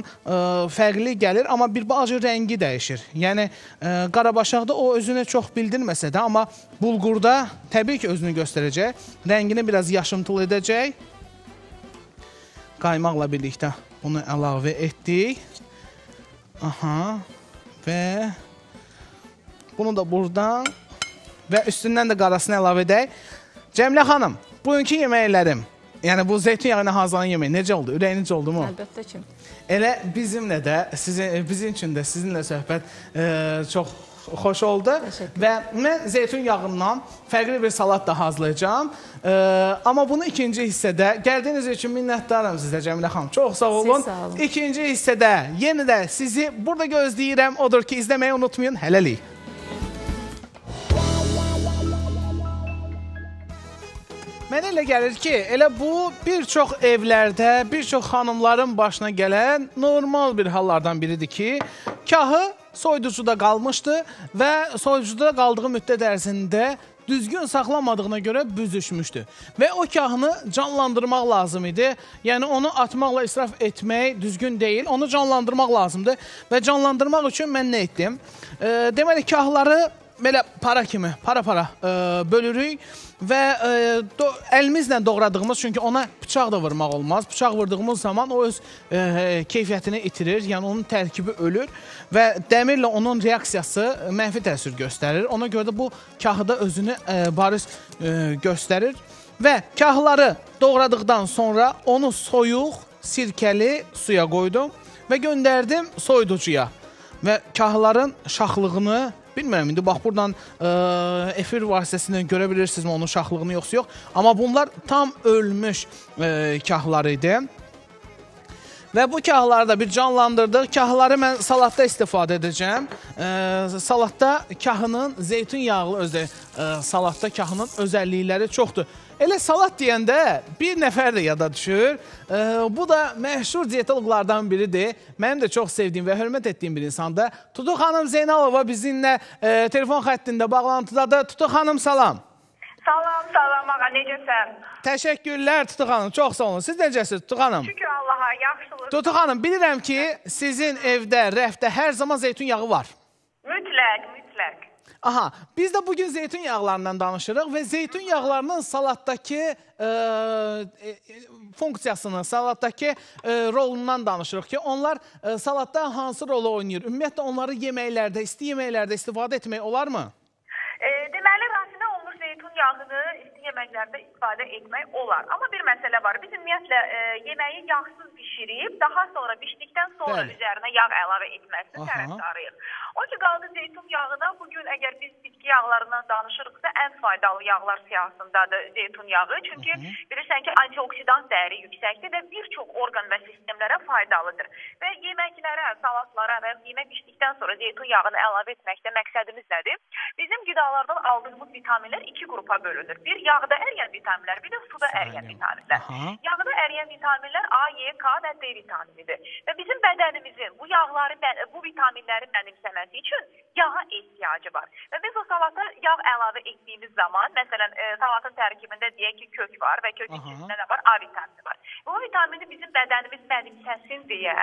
fərqli gəlir, amma bir balaca rəngi dəyişir. Yəni, qarabaşaqda o özünü çox bildirməsə də, amma bulqurda təbii ki özünü göstərəcək. Rəngini biraz yaşımtılı edəcək. Qaymaqla birlikdə bunu əlavə etdik. Aha. Və bunu da buradan və üstündən də qarasını əlavə edək. Cəmilə xanım, bugünkü yeməklərim, yəni bu zeytinyağı ilə hazırlanan yemək necə oldu? Ürək necə oldu mu? Əlbəttə ki. Elə bizimlə də, bizim üçün də sizinlə söhbət çox xoş oldu. Və mən zeytun yağından fərqli bir salat da hazırlayacağım. Amma bunu ikinci hissədə, gəldiyiniz üçün minnətdarım sizə Cəmilə xanım. Çox sağ olun. İkinci hissədə yenə də sizi burada gözləyirəm. Odur ki, izləməyi unutmayın. Hələlik. Mənə elə gəlir ki, elə bu bir çox evlərdə, bir çox xanımların başına gələn normal bir hallardan biridir ki, kahı soyuducuda qalmışdı və soyuducuda qaldığı müddət ərzində düzgün saxlamadığına görə büzüşmüşdü. Və o kahını canlandırmaq lazım idi. Yəni, onu atmaqla israf etmək düzgün deyil. Onu canlandırmaq lazımdır. Və canlandırmaq üçün mən nə etdim? Deməli, kahları belə para kimi, para bölürük və əlimizlə doğradığımız, çünki ona bıçaq da vurmaq olmaz. Bıçaq vurduğumuz zaman o öz keyfiyyətini itirir, yəni onun tərkibi ölür və dəmirlə onun reaksiyası mənfi təsir göstərir. Ona görə də bu kahıda özünü bariz göstərir və kahları doğradıqdan sonra onu soyuq, sirkəli suya qoydum və göndərdim soyuducuya və kahların şaxlığını bilmirəm, indi bax buradan efir vasitəsindən görə bilirsinizmi onun şaxlığını yoxsa yox. Amma bunlar tam ölmüş kahlar idi. Və bu kahları da bir canlandırdıq. Kahları mən salatda istifadə edəcəm. Salatda kahının, zeytun yağlı özü, salatda kahının özəllikləri çoxdur. Elə salat deyəndə bir nəfər də yada düşür. Bu da məşhur diyetoloqlardan biridir. Mənim də çox sevdiyim və hörmət etdiyim bir insanda. Tutu xanım Zeynalova bizimlə telefon xəttində bağlantıdadır. Tutu xanım, salam. Salam, salam ağa, necəsən? Təşəkkürlər Tutu xanım, çox sağ olun. Siz necəsiniz Tutu xanım? Şükür Allaha, yaxşılıq. Tutu xanım, bilirəm ki, sizin evdə, rəfdə hər zaman zeytun yağı var. Mütləq, mütləq. Aha, biz də bugün zeytun yağlarından danışırıq və zeytun yağlarının salatdakı funksiyasını, salatdakı rolundan danışırıq ki, onlar salatda hansı rolu oynayır? Ümumiyyətlə, onları yeməklərdə, isti yeməklərdə istifadə etmək olarmı? Deməli, rastında olmuş zeytun yağını isti yeməklərdə istifadə etmək olar. Amma bir məsələ var. Biz ümumiyyətlə yeməyi yağsız bişirib, daha sonra bişdikdən sonra üzərinə yağ əlavə etməsini tərəfdarıyıq. O ki, qaldı zeytun yağına. Bugün əgər biz bitki yağlarından danışırıqsa, ən faydalı yağlar siyahısındadır zeytun yağı. Çünki bilirsən ki, antioksidant dəyəri yüksəkdir və bir çox orqan və sistemlərə faydalıdır. Və yeməklərə, salatlara və yemək bişdikdən sonra zeytun yağını əlavə etməkdə məqsədimiz nədir? Bizim qıdalardan aldığımız vitaminlər iki qrupa bölünür. Bir, yağda əriyən vitaminlər, bir də suda əriyən vitaminlər. Yağda əriyən vitaminlər A, Y, K və D vitaminidir. Və bizim bədənimizin bu vitaminləri mənimsəməsi üçün yağa ehtiyacı var. Və biz o salata yağ əlavə etdiyimiz zaman, məsələn, salatın tərkibində deyək ki, kök var və kök içində nə var? A vitamini var. Bu vitamini bizim bədənimiz mənimsəsin deyə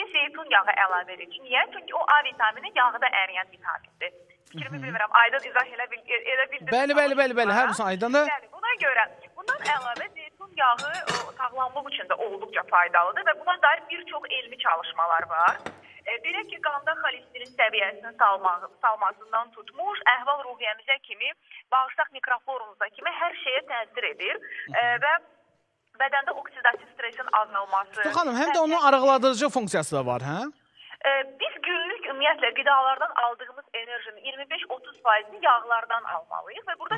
biz zeytun yağı əlavə edirik. Niyə? Çünki o A vitamini yağda əriyən vitamindir. Fikrimi bilmirəm, Aydan izah elə bildiniz. Bəli, həmsin Aydan da. Bəli, buna görə, bundan əlavə zeytun yağı sağlamlıq üçün də olduqca faydalıdır və buna dair bir çox elmi çalışmalar var. Belə ki, qanda xolesterin səviyyəsini salmasından tutmuş, əhval-ruhiyyəmizə kimi, bağırsaq mikroflorumuza kimi hər şeyə təsir edir və bədəndə oksidativ stresin azalması. Tutu xanım, həm də onun arıqladırıcı funksiyası da var, hə? Biz günlük ümumiyyətlə qidalardan aldığımız enerjinin 25-30%-ni yağlardan almalıyıq və burada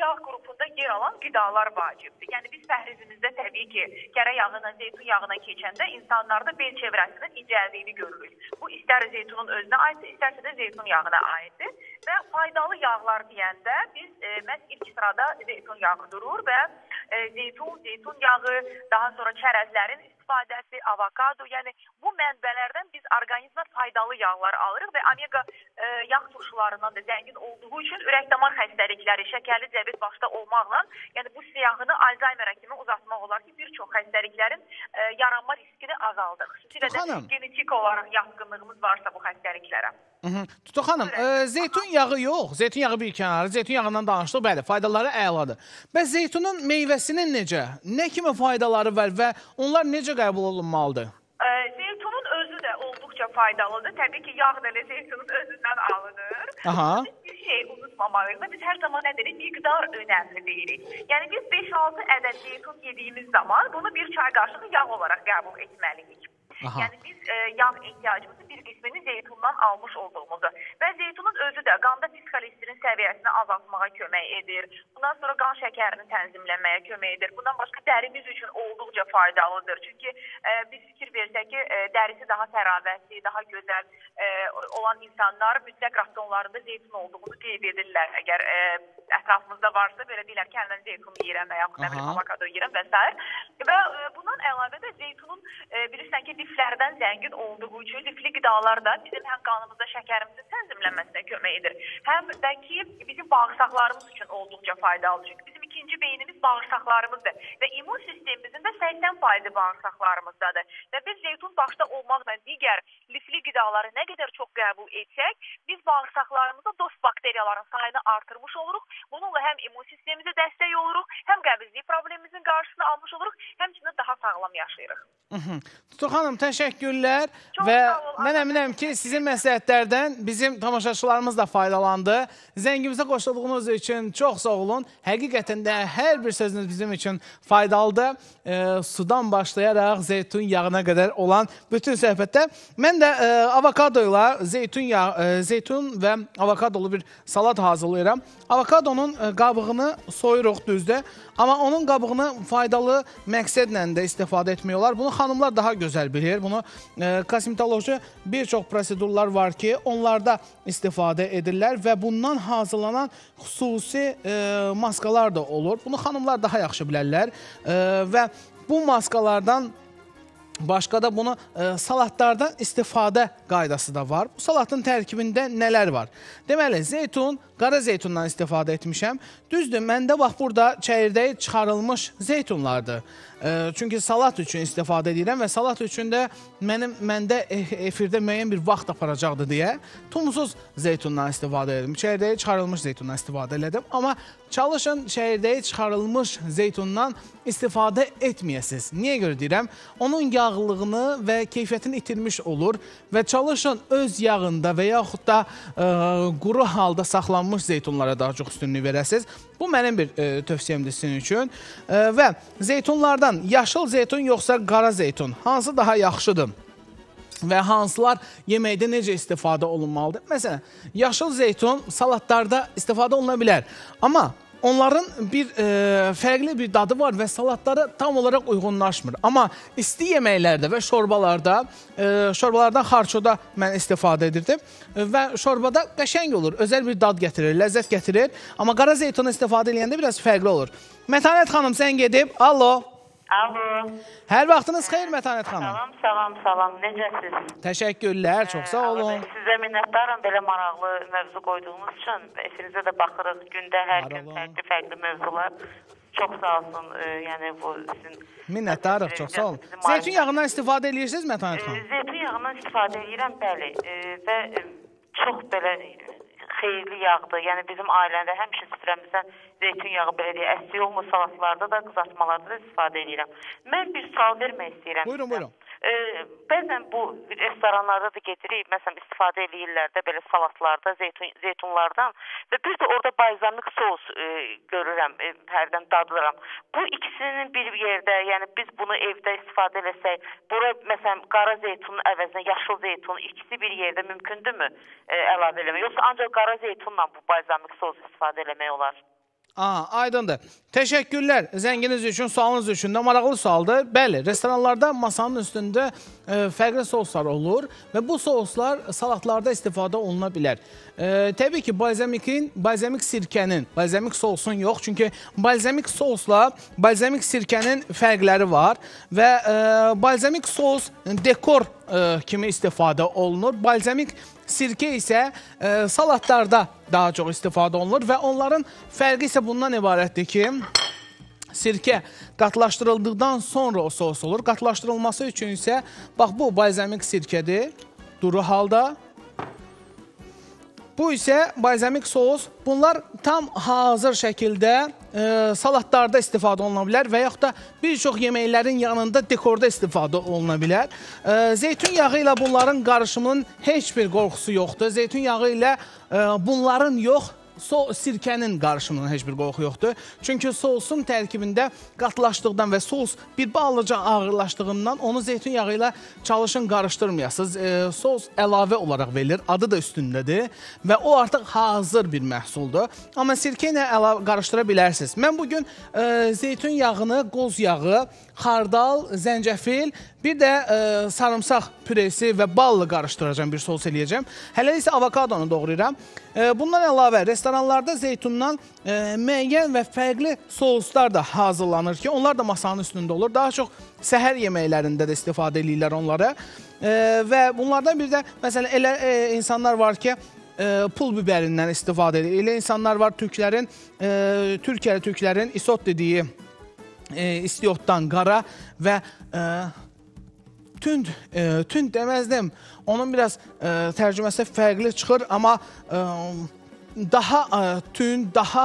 yağ qrupunda yer alan qidalar vacibdir. Yəni, biz fəhrizimizdə təbii ki, kərə yağına, zeytun yağına keçəndə insanlarda bel çevrəsinin incəldiyini görürük. Bu, istər zeytunun özünə aiddir, istərsə də zeytun yağına aiddir. Və faydalı yağlar deyəndə biz məhz ilk sırada zeytun yağı durur və zeytun, zeytun yağı, daha sonra çərəzlərin istifadəsi, avokado, yəni bu mənbələrdən biz orqanizmə faydalı yağlar alırıq və omega yağ turşularından da zəngin olduğu üçün ürək-damar xəstəlikləri, şəkərli diabet başda olmaqla, yəni bu siyahını Alzheimerə kimi uzatmaq olar ki, bir çox xəstəliklərin yaranma riskini azaldır. Xüsusilə də genetik olaraq yaxınlığımız varsa bu xəstəliklərə. Tutu xanım, zeytun yağı yox, zeytun yağı bir kənarı, zeytun yağından danışdıq, bəli, faydaları əladır. Bəs zeytunun meyvəsinin necə, nə kimi faydaları var və onlar necə qəbul olunmalıdır? Zeytunun özü də olduqca faydalıdır. Təbii ki, yağ da elə zeytunun özündən alınır. Bir şey unutmamalıyıq da biz hər zaman nə deyirik? Miqdar önəmli deyirik. Yəni, biz 5-6 ədəd zeytun yediyimiz zaman bunu bir çay qaşığı yağ olaraq qəbul etməliyik. Yəni, biz yağ ehtiyacımızın bir qismini zeytundan almış olduğumuzu və zeytunun özü də qanda pis xolesterin səviyyəsini azaltmağa kömək edir, bundan sonra qan şəkərini tənzimləməyə kömək edir, bundan başqa dərimiz üçün olduqca faydalıdır. Çünki biz fikir versək ki, dərisi daha təravətli, daha gözəl olan insanlar mütləq rasionlarında zeytun olduğunu qeyd edirlər. Əgər ətrafımızda varsa, belə deyilər ki, həmən zeytun yeyirəm və yaxud nə bilim, avokado yeyirəm və s. Və bundan əlavə də zeytunun, bilirsən ki, liflərdən zəngin olduğu üçün lifli qidalar da bizim həm qanımızda şəkərimizin tənzimlənməsinə kömək edir. Həm də ki, bizim bağırsaqlarımız üçün olduqca faydalı. Çünki bizim ikinci beynimiz bağırsaqlarımızdır. Ve immun sistemimizin de 80% bağırsaqlarımızdadır. Ve biz zeytun başta olmaqla digər lifli qidaları nə qədər çox qəbul etsək, biz bağırsaqlarımızda dost bakteriyaların sayını artırmış oluruq. Bununla həm immun sistemimizə dəstək oluruq, həm qəbizlik problemimizin qarşısını almış oluruq, həmçinin daha sağlam yaşayırıq. Tutu xanım, təşəkkürlər. Və mən əminəm ki, sizin məsləhətlərdən bizim tamaşaçılarımız da faydalandı. Zəngimizə qoşulduğunuz üçün çox sağ olun. Həqiqətən də hər bir sözünüz bizim üçün faydalıdır. Sudan başlayaraq zeytun yağına qədər olan bütün söhbətdə. Mən də avokadoyla zeytun və avokadolu bir salat hazırlayıram. Avokadonun qabığını soyuruq düzdə, amma onun qabığını faydalı məqsədlə də istifadə etmiyorlar. Bunu xanımlar daha gözəl bilir. Bunu kosmetoloji bir çox prosedurlar var ki, onlarda istifadə edirlər və bundan hazırlanan xüsusi maskalar da olur. Bunu xanımlar daha yaxşı bilərlər və bu maskalardan başqa da bunu salatlardan istifadə qaydası da var. Bu salatın tərkibində nələr var? Deməli, zeytun, qara zeytundan istifadə etmişəm. Düzdür, məndə bax burada çəyirdəyi çıxarılmış zeytunlardır. Çünki salat üçün istifadə edirəm və salat üçün də məndə efirdə müəyyən bir vaxt aparacaqdır deyə tumsuz zeytundan istifadə edim. Çəyirdəyi çıxarılmış zeytundan istifadə elədim. Amma çalışın çəyirdəyi çıxarılmış zeytundan istifadə etməyəsiniz. Niyə görə deyirəm? Onun yağlılığını və keyfiyyətini itirmiş olur və çalışın öz yağında və yaxud da quru halda saxlanmış zeytunlara daha çox üstünlüyü verəsiniz. Bu mənim bir tövsiyəmdir sizin üçün. Və zeytunlardan yaşıl zeytun yoxsa qara zeytun hansı daha yaxşıdır? Və hansılar yeməkdə necə istifadə olunmalıdır? Məsələn, yaşıl zeytun salatlarda istifadə oluna bilər. Amma onların bir fərqli bir dadı var və salatlara tam olaraq uyğunlaşmır. Amma isti yeməklərdə və şorbalardan xarçoda mən istifadə edirdim. Və şorbada qəşəng olur, özəl bir dad gətirir, ləzzət gətirir. Amma qara zeytunu istifadə edəndə biraz fərqli olur. Mətanət xanım, sən gedib, alo. Alo. Hər vaxtınız xeyir Mətanət xanım. Salam. Necəsiniz? Təşəkkürlər, çox sağ olun. Sizə minnətdarım belə maraqlı mövzu qoyduğunuz üçün. Efinizə də baxırıq gündə, hər gün fərqli mövzular. Çox sağ olsun. Minnətdarım, çox sağ olun. Zeytun yağından istifadə edirsiniz Mətanət xanım? Zeytun yağından istifadə edirəm, bəli. Və çox belə xeyirli yağdır. Yəni bizim ailədə həmişə süfrəmizdən zeytun yağı belə deyək, əsli olmur, salatlarda da, qızartmalarda da istifadə edirəm. Mən bir sual vermək istəyirəm. Buyurun. Bəzən bu restoranlarda da gedirik, məsələn, istifadə edirlər də belə salatlarda, zeytunlardan və bir də orada balzamik sos görürəm, hərdən dadıram. Bu ikisinin bir yerdə, yəni biz bunu evdə istifadə eləsək, bura məsələn, qara zeytunun əvəzinə yaşıl zeytun, ikisi bir yerdə mümkündürmü əlavə eləmək? Yoxsa ancaq qara zeytunla bu balzamik sos istifadə eləmək olar? Aydındır. Təşəkkürlər zənginiz üçün, sualınız üçün də maraqlı sualdır. Bəli, restoranlarda masanın üstündə fərqli soslar olur və bu soslar salatlarda istifadə oluna bilər. Təbii ki, balzamik sosun yox, çünki balzamik sosla balzamik sirkənin fərqləri var və balzamik sos dekor kimi istifadə olunur. Balzamik sirkə isə salatlarda daha çox istifadə olunur və onların fərqi isə bundan ibarətdir ki, sirkə qatlaşdırıldıqdan sonra o sos olur. Qatlaşdırılması üçün isə, bax, bu balzamik sirkədir, duru halda. Bu isə balzamik sos. Bunlar tam hazır şəkildə salatlarda istifadə oluna bilər və yaxud da bir çox yeməklərin yanında dekorda istifadə oluna bilər. Zeytun yağı ilə bunların qarışımının heç bir qorxusu yoxdur. Zeytun yağı ilə bunların yox, sirkənin qarışımının heç bir qorxu yoxdur. Çünki sosun tərkibində qatlaşdıqdan və sos bir bağlıca ağırlaşdığından onu zeytun yağı ilə çalışın qarışdırmayasınız. Sos əlavə olaraq verilir, adı da üstündədir və o artıq hazır bir məhsuldur. Amma sirkə ilə qarışdıra bilərsiniz. Mən bugün zeytun yağını, qoz yağı, xardal, zəncəfil, bir də sarımsaq püresi və ballı qarışdıracam, bir sos eləyəcəm. Hələ isə avokadonu doğrayıram. Bundan əlavə, restoranlarda zeytundan müəyyən və fərqli soslar da hazırlanır ki, onlar da masanın üstündə olur. Daha çox səhər yeməklərində də istifadə edirlər onları. Və bunlardan bir də, məsələn, elə insanlar var ki, pul biberinden istifadə edir. Elə insanlar var, Türklərin, Türkiyəli Türklərin isot dediyi istiotdan qara və tünd deməzdim. Onun biraz tərcüməsi fərqli çıxır, amma daha tünd, daha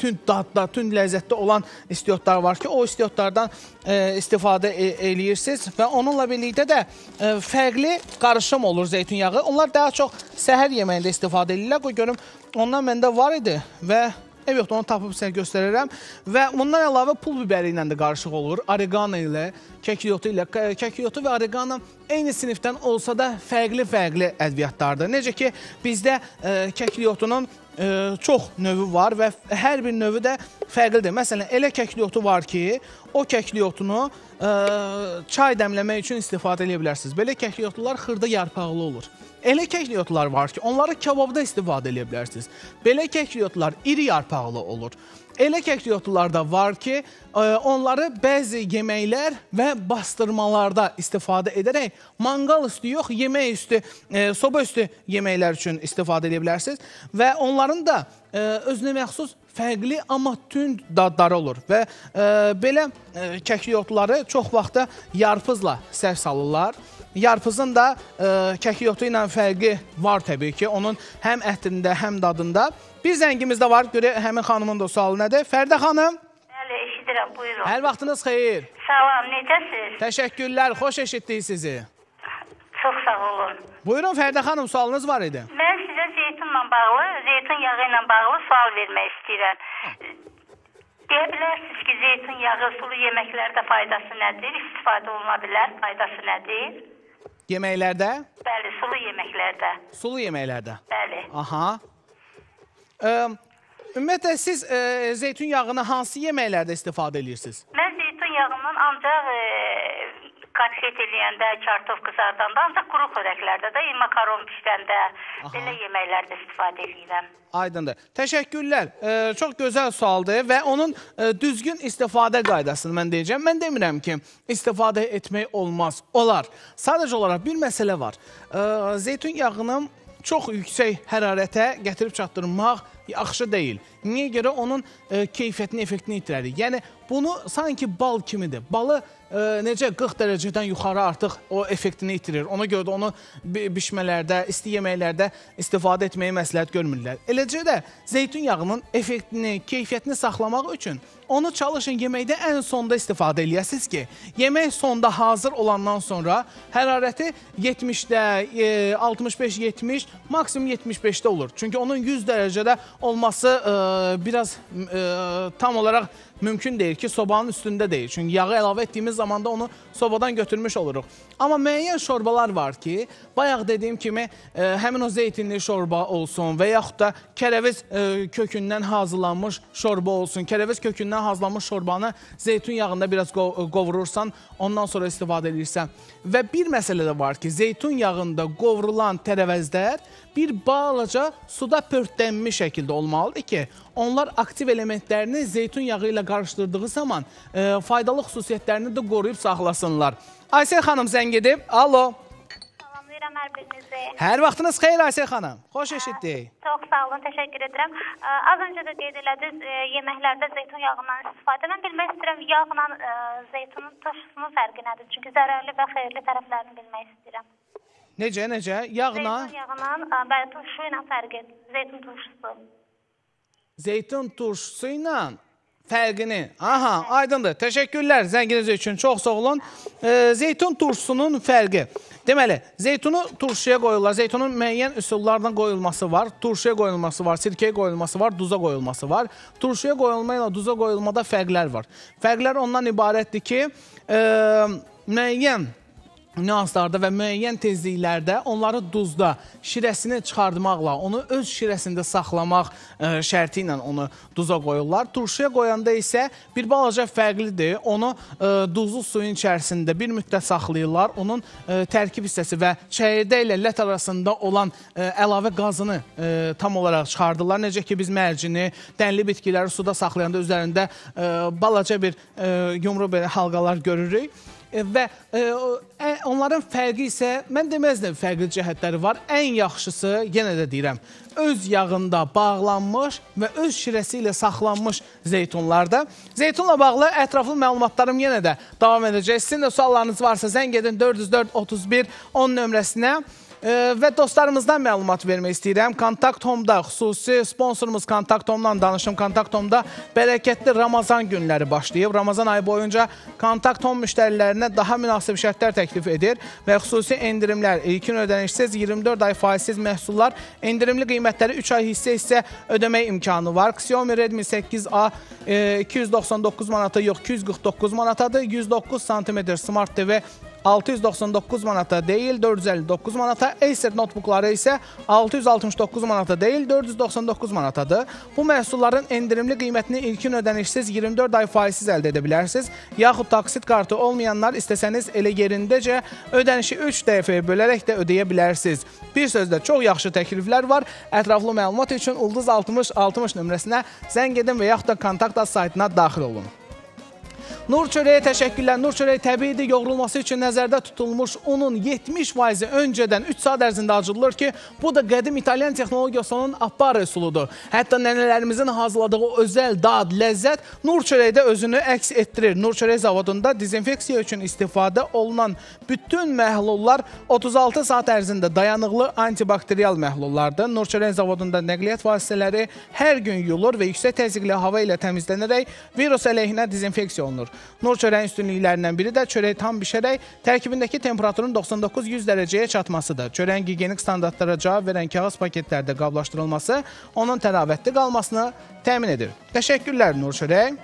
tünd ləzzətdə olan istiotlar var ki, o istiotlardan istifadə eləyirsiniz və onunla birlikdə də fərqli qarışım olur zeytinyağı. Onlar daha çox səhər yeməyində istifadə edirlər. Qoy görüm, ondan məndə var idi və ev yoxdur, onu tapıb sizə göstərirəm. Və bundan əlavə pul biberi ilə də qarışıq olur. Oregano ilə, kekiyotu ilə. Kekiyotu və oregano eyni sinifdən olsa da fərqli-fərqli ədviyyatlardır. Necə ki, bizdə kekiyotunun çox növü var və hər bir növü də fərqlidir. Məsələn, elə kekiyotu var ki, o kekiyotunu çay dəmləmək üçün istifadə edə bilərsiniz. Belə kekiyotlar xırda yarpaqlı olur. Elə kekliyotlar var ki, onları kebabda istifadə edə bilərsiniz. Belə kekliyotlar iri yarpaqlı olur. Elə kekliyotlar da var ki, onları bəzi yeməklər və bastırmalarda istifadə edərək manqal üstü yox, yemək üstü, soba üstü yeməklər üçün istifadə edə bilərsiniz. Və onların da özünə məxsus fərqli, amma tünd dadları olur və belə kekliyotları çox vaxtda yarpızla sərf salırlar. Yarpızın da kekiyotu ilə fərqi var təbii ki, onun həm ətində, həm dadında. Bir zəngimiz də var, görək həmin xanımın da sualı nədir? Fərdə xanım. Bəli, eşidirəm, buyurun. Hər vaxtınız xeyir. Salam, necəsiniz? Təşəkkürlər, xoş eşitdik sizi. Çox sağ olun. Buyurun Fərdə xanım, sualınız var idi. Mən sizə zeytinlə bağlı, zeytinyağı ilə bağlı sual vermək istəyirəm. Deyə bilərsiniz ki, zeytinyağı sulu yeməklərdə faydası nədir? İstifadə oluna bilər, faydası nədir? Yeməklərdə? Bəli, sulu yeməklərdə. Sulu yeməklərdə? Bəli. Aha. Ümumiyyətlə, siz zeytinyağını hansı yeməklərdə istifadə edirsiniz? Mən zeytinyağından ancaq katfet eləyəndə, çartof qızardanda, ancaq quru xörəklərdə də, makaron pişirəndə, belə yeməklərdə istifadə eləyirəm. Aydındır. Təşəkkürlər. Çox gözəl sualdır və onun düzgün istifadə qaydasını mən deyəcəm. Mən demirəm ki, istifadə etmək olmaz. Olar. Sadəcə olaraq bir məsələ var. Zeytun yağının çox yüksək hərarətə gətirib çatdırmaq yaxşı deyil. Niyə görə onun keyfiyyətini, effektini itilərik. Yəni, bunu sanki bal kimidir. Balı necə 40 dərəcədən yuxarı artıq o effektini itirir. Ona görə də onu bişmələrdə, isti yeməklərdə istifadə etməyi məsləhət görmürlər. Eləcə də zeytun yağının effektini, keyfiyyətini saxlamaq üçün onu çalışın yeməkdə ən sonda istifadə eləyəsiniz ki, yemək sonda hazır olandan sonra hərarəti 70-də, 65-70, maksimum 75-də olur. Çünki onun 100 dərəcədə olması biraz tam olaraq mümkün deyil ki, sobanın üstündə deyil. Çünki yağı əlavə etdiyimiz zamanda onu sobadan götürmüş oluruq. Amma müəyyən şorbalar var ki, bayaq dediyim kimi həmin o zeytinli şorba olsun və yaxud da kərəviz kökündən hazırlanmış şorba olsun. Kərəviz kökündən hazırlanmış şorbanı zeytun yağında biraz qovurursan, ondan sonra istifadə edirsən. Və bir məsələ də var ki, zeytun yağında qovurulan tərəvəzlər bir balaca suda pörtlənmiş şəkildə olmalıdır ki, onlar aktiv elementlərini zeytun yağı ilə qarışdırdığı zaman faydalı xüsusiyyətlərini də qoruyub saxlasınlar. Aysel xanım zəng edib. Alo. Salamlayıram hər birinizi. Hər vaxtınız xeyir Aysel xanım. Xoş eşitdik. Çox sağ olun, təşəkkür edirəm. Az öncə də qeyd elədiniz, yeməklərdə zeytun yağından istifadə. Mən bilmək istəyirəm, yağla zeytunun turşusunun fərqi nədir? Çünki zərərli və xeyirli tərəflərini bilmək istəyirəm. Necə, necə? Yağla? Zeytun yağla, bəli, turşu ilə fərqi, zeytun turşusu. Zeytun turşusu ilə fərqini. Aha, aydındır. Təşəkkürlər zənginiz üçün. Çox sağ olun. Zeytun turşusunun fərqi. Deməli, zeytunu turşuya qoyurlar. Zeytunun müəyyən üsullardan qoyulması var. Turşuya qoyulması var, sirkəyə qoyulması var, duza qoyulması var. Turşuya qoyulmayla duza qoyulmada fərqlər var. Fərqlər ondan ibarətdir ki, müəyyən nüanslarda və müəyyən tezliklərdə onları duzda, şirəsini çıxardmaqla, onu öz şirəsində saxlamaq şərti ilə onu duza qoyurlar. Turşuya qoyanda isə bir balaca fərqlidir. Onu duzlu suyun içərisində bir müddət saxlayırlar. Onun tərkib hissəsi və çəyirdək ilə lət arasında olan əlavə qazını tam olaraq çıxardırlar. Necə ki, biz mərcini, dənli bitkiləri suda saxlayanda üzərində balaca bir yumru halqalar görürük. və onların fərqi isə, mən deməzdim, fərqli cəhətləri var. Ən yaxşısı, yenə də deyirəm, öz yağında bağlanmış və öz şirəsi ilə saxlanmış zeytunlarda. Zeytunla bağlı ətraflı məlumatlarım yenə də davam edəcək. Sizin də suallarınız varsa zəng edin 404-31-10 nömrəsinə. Və dostlarımızdan məlumat vermək istəyirəm. Kontakt Home'da xüsusi sponsorumuz Kontakt Home'dan danışım. Kontakt Home'da bərəkətli Ramazan günləri başlayıb. Ramazan ayı boyunca Kontakt Home müştərilərinə daha münasib şərtlər təklif edir və xüsusi endirimlər, ilkin ödənişsiz 24 ay faizsiz məhsullar, endirimli qiymətləri 3 ay hissə ödəmək imkanı var. Xiaomi Redmi 8A 299 manata yox, 249 manatadır. 109 cm Smart TV 699 manata deyil, 459 manata. Acer notebookları isə 669 manata deyil, 499 manatadır. Bu məhsulların endirimli qiymətini ilkin ödənişsiz 24 ay faizsiz əldə edə bilərsiniz. Yaxud taksit kartı olmayanlar istəsəniz elə yerindəcə ödənişi 3 dəfəyə bölərək də ödəyə bilərsiniz. Bir sözlə çox yaxşı təkliflər var. Ətraflı məlumat üçün Ulduz 60-60 nömrəsinə zəng edin və yaxud da Kontakt saytına daxil olun. Nur Çörəyə təşəkkürlər. Nur Çörəyi təbiidir, yoğrulması üçün nəzərdə tutulmuş unun 70%-i öncədən 3 saat ərzində acılır ki, bu da qədim İtalyan texnologiyasının apar üsuludur. Hətta nənələrimizin hazırladığı o özəl dad, ləzzət Nur Çörəydə özünü əks etdirir. Nur Çörəyi zavodunda dezinfeksiya üçün istifadə olunan bütün məhlullar 36 saat ərzində dayanıqlı antibakterial məhlullardır. Nur Çörəyi zavodunda nəqliyyat vasitələri hər gün yuyulur və yüksək təzyiqli hava ilə təmizlənərək virus əleyhinə dezinfeksiya olunur. Nur çörəyin üstünlüklərindən biri də çörəyi tam bişərək tərkibindəki temperaturun 99-100 dərəcəyə çatmasıdır. Çörəyin gigiyenik standartlara cavab verən kağız paketlərdə qablaşdırılması onun təravətli qalmasını təmin edir. Təşəkkürlər Nur Çörəy.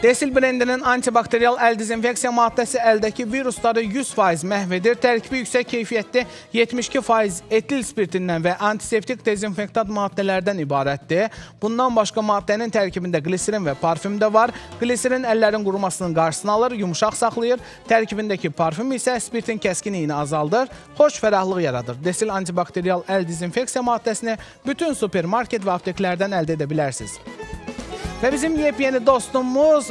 Desil brendinin antibakterial əl dezinfeksiya maddəsi əldəki virusları 100% məhv edir. Tərkibi yüksək keyfiyyətli 72% etil spirtindən və antiseptik dezinfektat maddələrdən ibarətdir. Bundan başqa maddənin tərkibində gliserin və parfüm də var. Gliserin əllərin qurumasının qarşısını alır, yumuşaq saxlayır. Tərkibindəki parfüm isə spirtin kəskinliyini azaldır, xoş fərahlıq yaradır. Desil antibakterial əl dezinfeksiya maddəsini bütün supermarket və apteklərdən əldə edə bilərsiniz. Ve bizim yepyeni dostumuz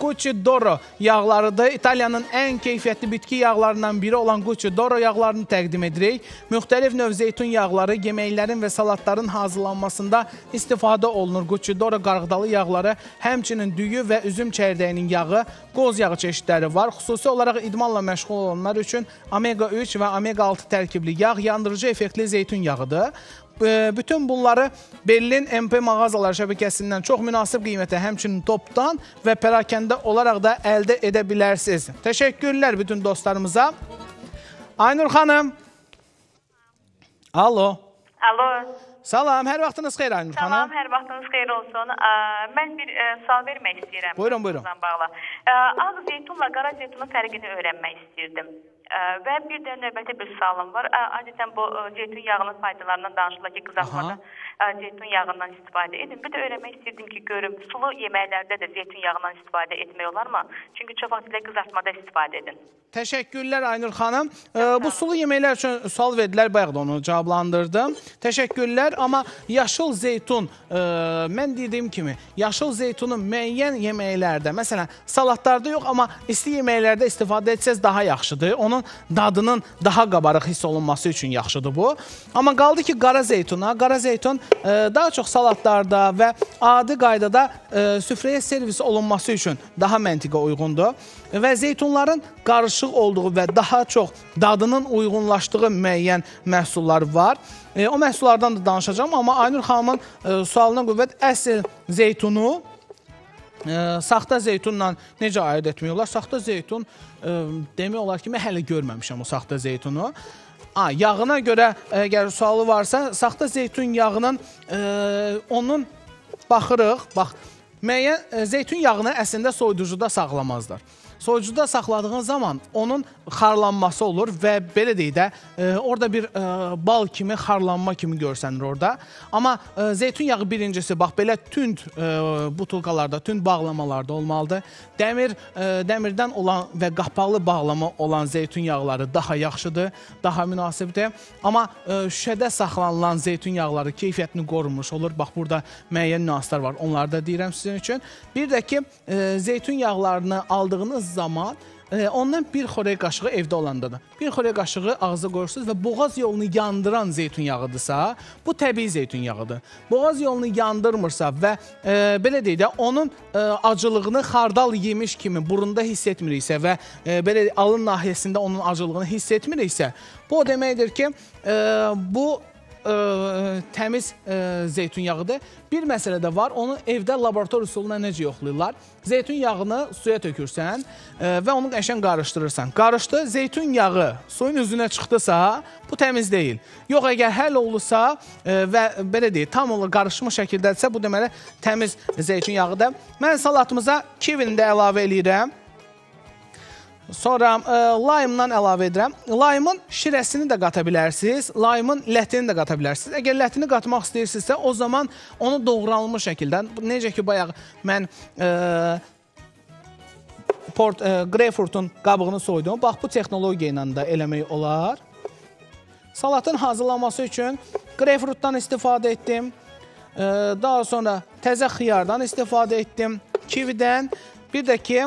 Gucci Doro yağlarıdır. İtaliyanın ən keyfiyyətli bitki yağlarından biri olan Gucci Doro yağlarını təqdim edirik. Müxtəlif növ zeytun yağları yeməklərin və salatların hazırlanmasında istifadə olunur. Gucci Doro qarğıdalı yağları, həmçinin düyü və üzüm çəyirdəyinin yağı, qoz yağı çeşidləri var. Xüsusi olaraq idmanla məşğul olanlar üçün omega-3 və omega-6 tərkibli yağ yandırıcı effektli zeytun yağıdır. Bütün bunları Berlin MP mağazalar şəbəkəsindən çox münasib qiymətə, həmçinin topdan və pərakəndə olaraq da əldə edə bilərsiniz. Təşəkkürlər bütün dostlarımıza. Aynur xanım. Alo. Alo. Salam, hər vaxtınız xeyir Aynur xanım. Salam, hər vaxtınız xeyir olsun. Mən bir sual vermək istəyirəm. Buyurun, buyurun. Ağ zeytunla qara zeytunun fərqini öyrənmək istəyirdim. Və bir də növbəti bir sualım var. Adətən bu zeytun yağının faydalarından danışılır ki, qızartmada zeytun yağından istifadə edin. Bir də öyrənmək istəyirdim ki, görüm, sulu yeməklərdə də zeytun yağından istifadə etmək olarmı? Çünki çox vaxtilə qızartmada istifadə edin. Təşəkkürlər Aynur xanım. Bu sulu yeməklər üçün sual verdilər, bayaq da onu cavablandırdım. Təşəkkürlər, amma yaşıl zeytun, mən dediyim kimi, yaşıl zeytunun müəyyən yeməklərdə, məsələn, salatlarda yox, amma isti yeməklərdə istifadə etsəz daha yaxşıdır. Onun dadının daha qabarıq hiss olunması üçün yaxşıdır bu. Amma qaldı ki, qara zeytuna. Qara zeytun daha çox salatlarda və adi qaydada süfrəyə servis olunması üçün daha məntiqə uyğundur. Və zeytunların qarışıq olduğu və daha çox dadının uyğunlaşdığı müəyyən məhsullar var. O məhsullardan da danışacağım, amma Aynur xanımın sualına qüvvət əsl zeytunu saxta zeytunla necə ayırt etmiyorlar? Saxta zeytun demək olar ki, mən hələ görməmişəm o saxta zeytunu. Yağına görə, əgər sualı varsa, saxta zeytun yağının, onun baxırıq, bax, müəyyən zeytun yağını əslində soyuducuda saxlamazlar. Soyucuda saxladığın zaman onun xarlanması olur və belə deyək də, orada bir bal kimi, xarlanma kimi görsənir orada. Amma zeytun yağı birincisi, bax, belə tünd butulkalarda, tünd bağlamalarda olmalıdır. Dəmirdən olan və qapalı bağlama olan zeytun yağları daha yaxşıdır, daha münasibdir. Amma şüşədə saxlanılan zeytun yağları keyfiyyətini qorunmuş olur. Bax, burada müəyyən nüanslar var, onları da deyirəm sizin üçün. Bir də ki, zeytun yağlarını aldığınız zaman ondan bir xörək qaşığı evdə olanda da, bir xörək qaşığı ağza qoyursunuz və boğaz yolunu yandıran zeytun yağıdırsa, bu təbii zeytun yağıdır. Boğaz yolunu yandırmırsa və belə deyək də, onun acılığını xardal yemiş kimi burunda hiss etmiriksə və belə alın nahiyəsində onun acılığını hiss etmiriksə, bu o deməkdir ki, bu təmiz zeytun yağıdır. Bir məsələ də var, onu evdə laborator üsuluna necə yoxlayırlar? Zeytun yağını suya tökürsən və onu qəşəng qarışdırırsan. Qarışdı, zeytun yağı suyun üzünə çıxdısa, bu təmiz deyil. Yox, əgər həll olursa və belə deyil, tam olaraq qarışmış şəkildədirsə, bu deməli təmiz zeytun yağıdır. Mən salatımıza kivini də əlavə eləyirəm. Sonra laymdan əlavə edirəm. Laymın şirəsini də qata bilərsiniz, laymın lətini də qata bilərsiniz. Əgər lətini qatmaq istəyirsinizsə, o zaman onu doğranılmış şəkildə, necə ki, bayaq mən greyfurtun qabığını soydum. Bax, bu texnologiya ilə də eləmək olar. Salatın hazırlanması üçün greyfurtdan istifadə etdim. Daha sonra təzə xiyardan istifadə etdim. Kividən, bir də ki,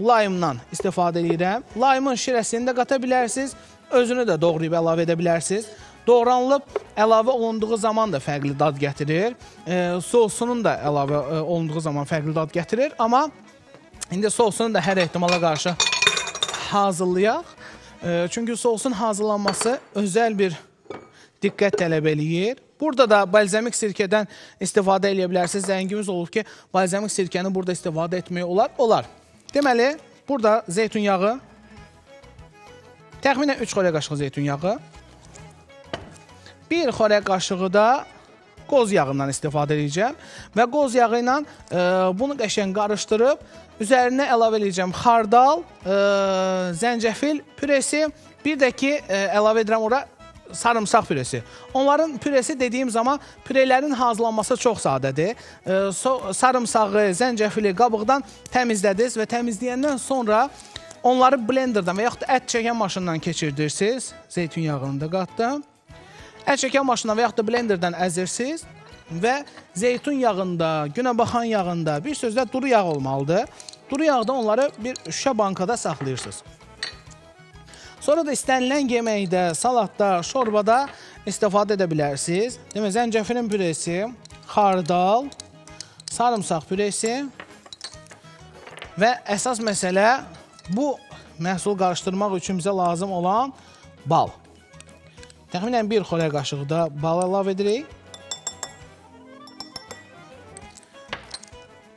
laymdan istifadə edirəm. Laymın şirəsini də qata bilərsiniz, özünü də doğrayıb əlavə edə bilərsiniz. Doğranılıb əlavə olunduğu zaman da fərqli dad gətirir. Sosunun da əlavə olunduğu zaman fərqli dad gətirir. Amma indi sosunu da hər ehtimala qarşı hazırlayaq. Çünki sosun hazırlanması özəl bir diqqət tələb eləyir. Burada da balzamik sirkədən istifadə edə bilərsiniz. Zəngimiz olub ki, balzamik sirkəni burada istifadə etmək olar. Deməli, burada zeytun yağı, təxminən 3 xörək qaşığı zeytun yağı, 1 xörək qaşığı da qoz yağından istifadə edəcəm və qoz yağı ilə bunu qəşəng qarışdırıb, üzərinə əlavə edəcəm xardal, zəncəfil püresi, bir də ki, əlavə edirəm ora sarımsaq püresi. Onların püresi dediyim zaman pürelerin hazırlanması çox sadədir. Sarımsağı, zəncəfili qabıqdan təmizlədiniz və təmizləyəndən sonra onları blenderdan və yaxud da ət çəkən maşından keçirirsiniz. Zeytun yağını da qatdım. Ət çəkən maşından və yaxud da blenderdan əzirsiniz və zeytun yağında, günəbaxan yağında, bir sözlə duru yağ olmalıdır. Duru yağda onları bir şüşə bankada saxlayırsınız. Sonra da istənilən yeməkdə, salatda, şorbada istifadə edə bilərsiniz. Demək, zəncəfilin püresi, xardal, sarımsaq püresi və əsas məsələ bu məhsul qarışdırmaq üçün bizə lazım olan bal. Təxminən bir xörək qaşığı da bal əlavə edirik.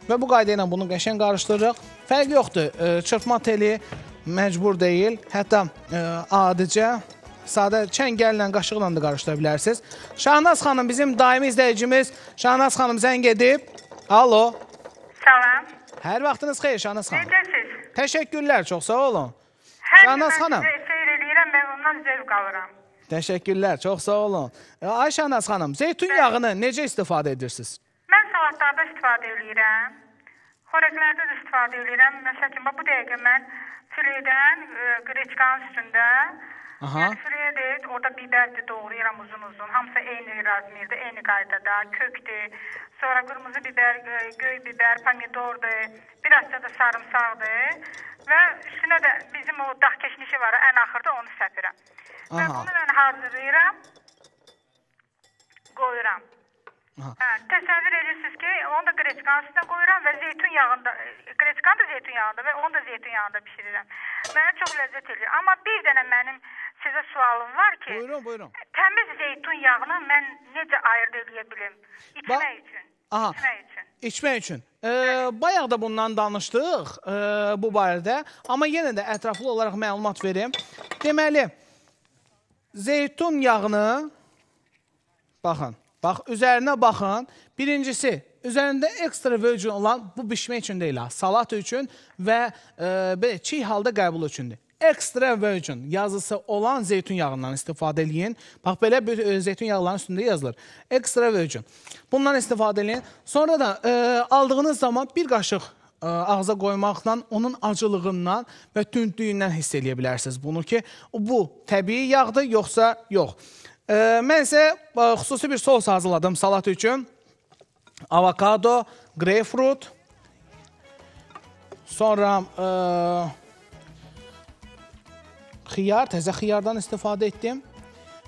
Və bu qayda ilə bunu qəşəng qarışdırırıq. Fərq yoxdur, çırpma teli məcbur deyil, hətta adicə, sadə çəngəllə, qaşıqla da qarışdıra bilərsiniz. Şahnaz xanım, bizim daimi izləyicimiz Şahnaz xanım zəng edib. Alo. Salam. Hər vaxtınız xeyir Şahnaz xanım. Necəsiz? Təşəkkürlər, çox sağ olun. Şahnaz xanım. Hər vaxt seyr eləyirəm, mən ondan zövq alıram. Təşəkkürlər, çox sağ olun. Ay Şahnaz xanım, zeytun yağını necə istifadə edirsiniz? Mən salatlarda istifadə eləyirəm. Xörəklərdə də istifadə eləyirəm. Məsələn, bu dəqiqə mən filedən qreçkanın üstündə file deyil, orada biberdir, doğrayıram uzun-uzun. Hamısı eyni razmerdə, eyni qaydada, kökdir. Sonra qırmızı biber, göy biber, pomidordur, biraz da sarımsaqdır. Və üstünə də bizim o dağ keşnişi var, ən axırda onu səpirəm. Və bunu mən hazırlayıram, qoyuram. Təsəvvür edirsiniz ki, onu da qreçkanın üstünə qoyuram və zeytun yağında, qreçkan da zeytun yağında və onu da zeytun yağında pişirirəm. Mənə çox ləzzət edir. Amma bir dənə mənim sizə sualım var ki, təmiz zeytun yağını mən necə ayırt edə bilim? İçmək üçün. İçmək üçün. Bayaq da bundan danışdıq bu barədə, amma yenə də ətraflı olaraq məlumat verim. Deməli, zeytun yağını, baxın, bax, üzərinə baxın. Birincisi, üzərində ekstra virgin olan, bu bişmək üçün deyil, salat üçün və çiğ halda qəbul üçündür. Ekstra virgin yazısı olan zeytun yağından istifadə eləyin. Bax, belə zeytun yağlarının üstündə yazılır. Ekstra virgin. Bundan istifadə eləyin. Sonra da aldığınız zaman bir qaşıq ağza qoymaqla, onun acılığından və tündlüyündən hiss eləyə bilərsiniz bunu ki, bu təbii yağdır, yoxsa yox. Mən isə xüsusi bir sos hazırladım salat üçün. Avokado, greyfrut, Sonra xiyar, təzə xiyardan istifadə etdim.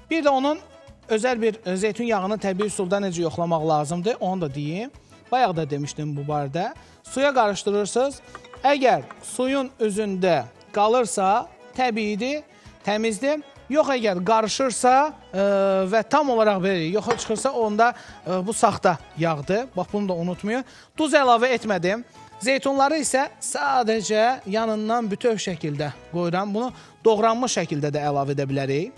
Bir də onun özel bir zeytinyağını təbii üsulda necə yoxlamaq lazımdır, onu da deyim. Bayaq da demişdim bu barədə. Suya qarışdırırsınız. Əgər suyun üzündə qalırsa, təbiidir, təmizdir. Yox, əgər qarışırsa və tam olaraq verir, yoxa çıxırsa, onda bu saxta yağdır. Bax, bunu da unutmayın. Duz əlavə etmədim. Zeytunları isə sadəcə yanından bütöv şəkildə qoyuram. Bunu doğranmış şəkildə də əlavə edə bilərik.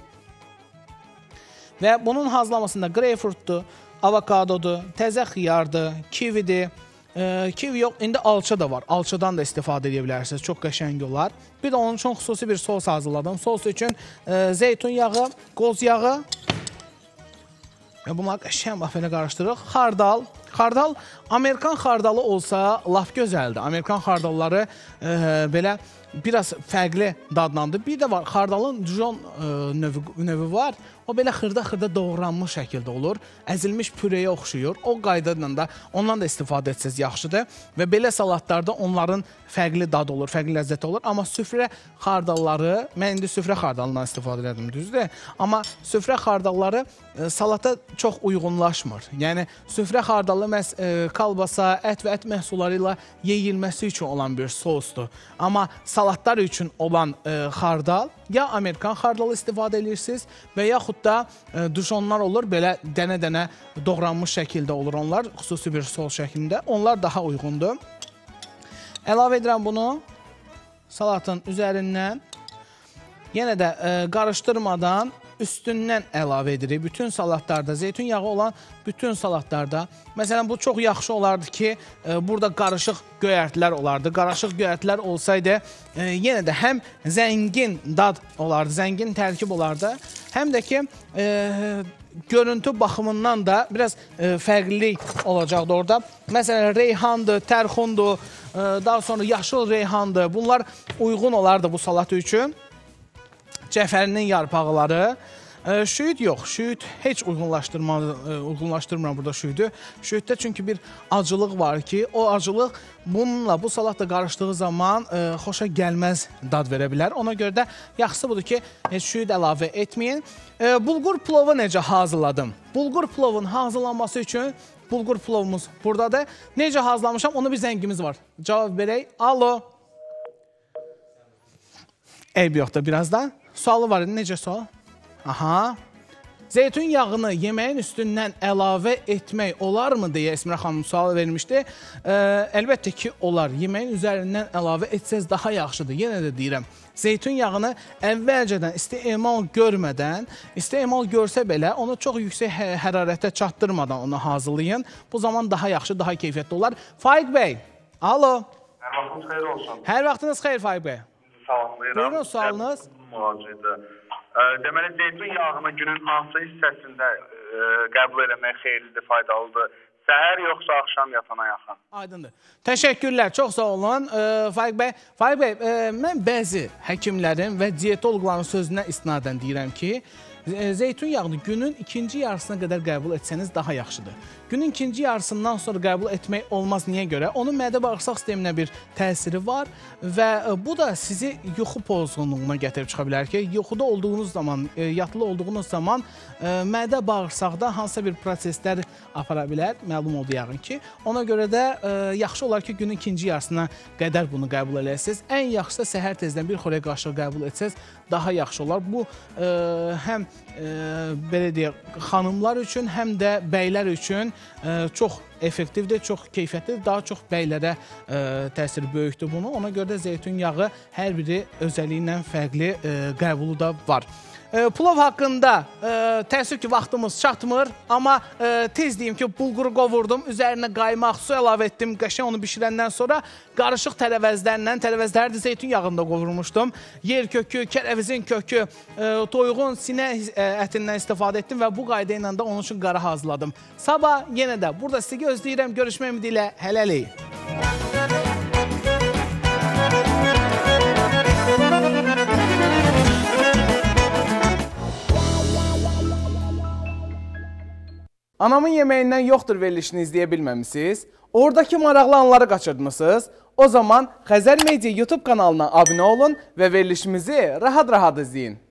Və bunun hazırlamasında greyfurtdur, avokadodur, təzə xiyardır, kividir. Kivi yox, indi alça da var. Alçadan da istifadə edə bilərsiniz. Çox qəşəng olar. Bir də onun üçün xüsusi bir sos hazırladım. Sos üçün zeytun yağı, qoz yağı. Bunları qəşəng vaxtına qarışdırırıq. Xardal. Xardal, Amerikan xardalı olsa laf gözəldir. Amerikan xardalları belə biraz fərqli dadlandı. Bir də var, xardalın Dijon növü var. O belə xırda-xırda doğranmış şəkildə olur. Əzilmiş püreyə oxşuyur. O qaydada da, ondan da istifadə etsiniz yaxşıdır. Və belə salatlarda onların fərqli dadı olur, fərqli ləzzəti olur. Amma süfrə xardalları, mən indi süfrə xardalından istifadə edim, düzdür. Amma süfrə xardalları salata çox uyğunlaşmır. Yəni, süfrə xardalı məhz kalbasa, ət və ət məhsulları ilə yeyilməsi üçün olan bir sosdur. Amma salatlar üçün olan xardal, ya Amerikan xardalı istifadə edirsiniz və yaxud da duşonlar olur, belə dənə-dənə doğranmış şəkildə olur onlar, xüsusi bir sol şəklində. Onlar daha uyğundur. Əlavə edirəm bunu salatın üzərindən. Yenə də qarışdırmadan üstündən əlavə edirik. Bütün salatlarda, zeytun yağı olan bütün salatlarda. Məsələn, bu çox yaxşı olardı ki, burada qarışıq göyərtilər olardı. Qarışıq göyərtilər olsaydı, yenə də həm zəngin dad olardı, zəngin tərkib olardı, həm də ki, görüntü baxımından da biraz fərqlilik olacaqdı orada. Məsələn, reyhandır, tərxundur, daha sonra yaşıl reyhandır. Bunlar uyğun olardı bu salat üçün. Cəfərinin yarpaqları. Şüyüd yox, şüyüd heç uyğunlaşdırmıram burada şüyüdü. Şüyüddə çünki bir acılıq var ki, o acılıq bununla bu salatla qarışdığı zaman xoşa gəlməz dad verə bilər. Ona görə də yaxşısı budur ki, şüyüd əlavə etməyin. Bulgur plovu necə hazırladım? Bulgur plovun hazırlanması üçün bulgur plovumuz buradadır. Necə hazırlamışam, onu bir zəngimiz var. Cavab verək, alo. Eyb yoxdur, biraz da. Sualı var idi, necə sual? Aha. Zeytun yağını yeməyin üstündən əlavə etmək olarmı deyə Esmirə xanım sual vermişdi. Əlbəttə ki, olar. Yeməyin üzərindən əlavə etsəz daha yaxşıdır. Yenə də deyirəm, zeytun yağını əvvəlcədən istemal görmədən, istemal görsə belə, onu çox yüksək hərarətə çatdırmadan onu hazırlayın. Bu zaman daha yaxşı, daha keyfiyyətli olar. Faiq bəy, alo. Hər vaxtınız xeyir olsun. Hər vaxtınız xeyir, Faiq bəy. Buyurun, sualınız. Deməli, zeytun yağını günün hansı hissəsində qəbul eləmək xeyirlidir, faydalıdır? Səhər yoxsa axşam yatana yaxın? Aydındır. Təşəkkürlər, çox sağ olun. Faiq bəy, mən bəzi həkimlərin və diyetologların sözünə istinadən deyirəm ki, zeytun yağını günün ikinci yarısına qədər qəbul etsəniz daha yaxşıdır. Günün ikinci yarısından sonra qəbul etmək olmaz, niyə görə? Onun mədə-bağırsaq sisteminə bir təsiri var və bu da sizi yuxu pozğunluğuna gətirib çıxa bilər ki, yuxuda olduğunuz zaman, yatılı olduğunuz zaman mədə-bağırsaqda hansısa bir proseslər apara bilər, məlum oldu yağın ki. Ona görə də yaxşı olar ki, günün ikinci yarısına qədər bunu qəbul eləyəsiniz. Ən yaxşısa səhər tezdən bir xörək qaşığı qəbul etsəniz daha yaxşı olar. Bu, həm belə deyək, xanımlar üçün, həm də bəylər üçün çox effektivdir, çox keyfiyyətlidir, daha çox bəylərə təsir böyükdür bunu. Ona görə də zeytun yağı hər biri özəlliyilə fərqli qəbulu da var. Plov haqqında təəssüf ki, vaxtımız çatmır, amma tez deyim ki, bulquru qovurdum, üzərinə qaymaq, su əlavə etdim, qəşəng onu bişirəndən sonra qarışıq tərəvəzlərlə, tərəvəzləri də zeytun yağında qovurmuşdum. Yer kökü, kərəvizin kökü, toyuğun sinə ətindən istifadə etdim və bu qayda ilə də onun üçün qara hazırladım. Sabah yenə də burada sizi gözləyirəm, görüşmək ümidi ilə hələlik. Anamın Yeməyindən Yoxdur verilişini izləyə bilməmisiniz, oradakı maraqlı anları qaçırdınızsınız, o zaman Xəzər Media YouTube kanalına abunə olun və verilişimizi rahat-rahat izləyin.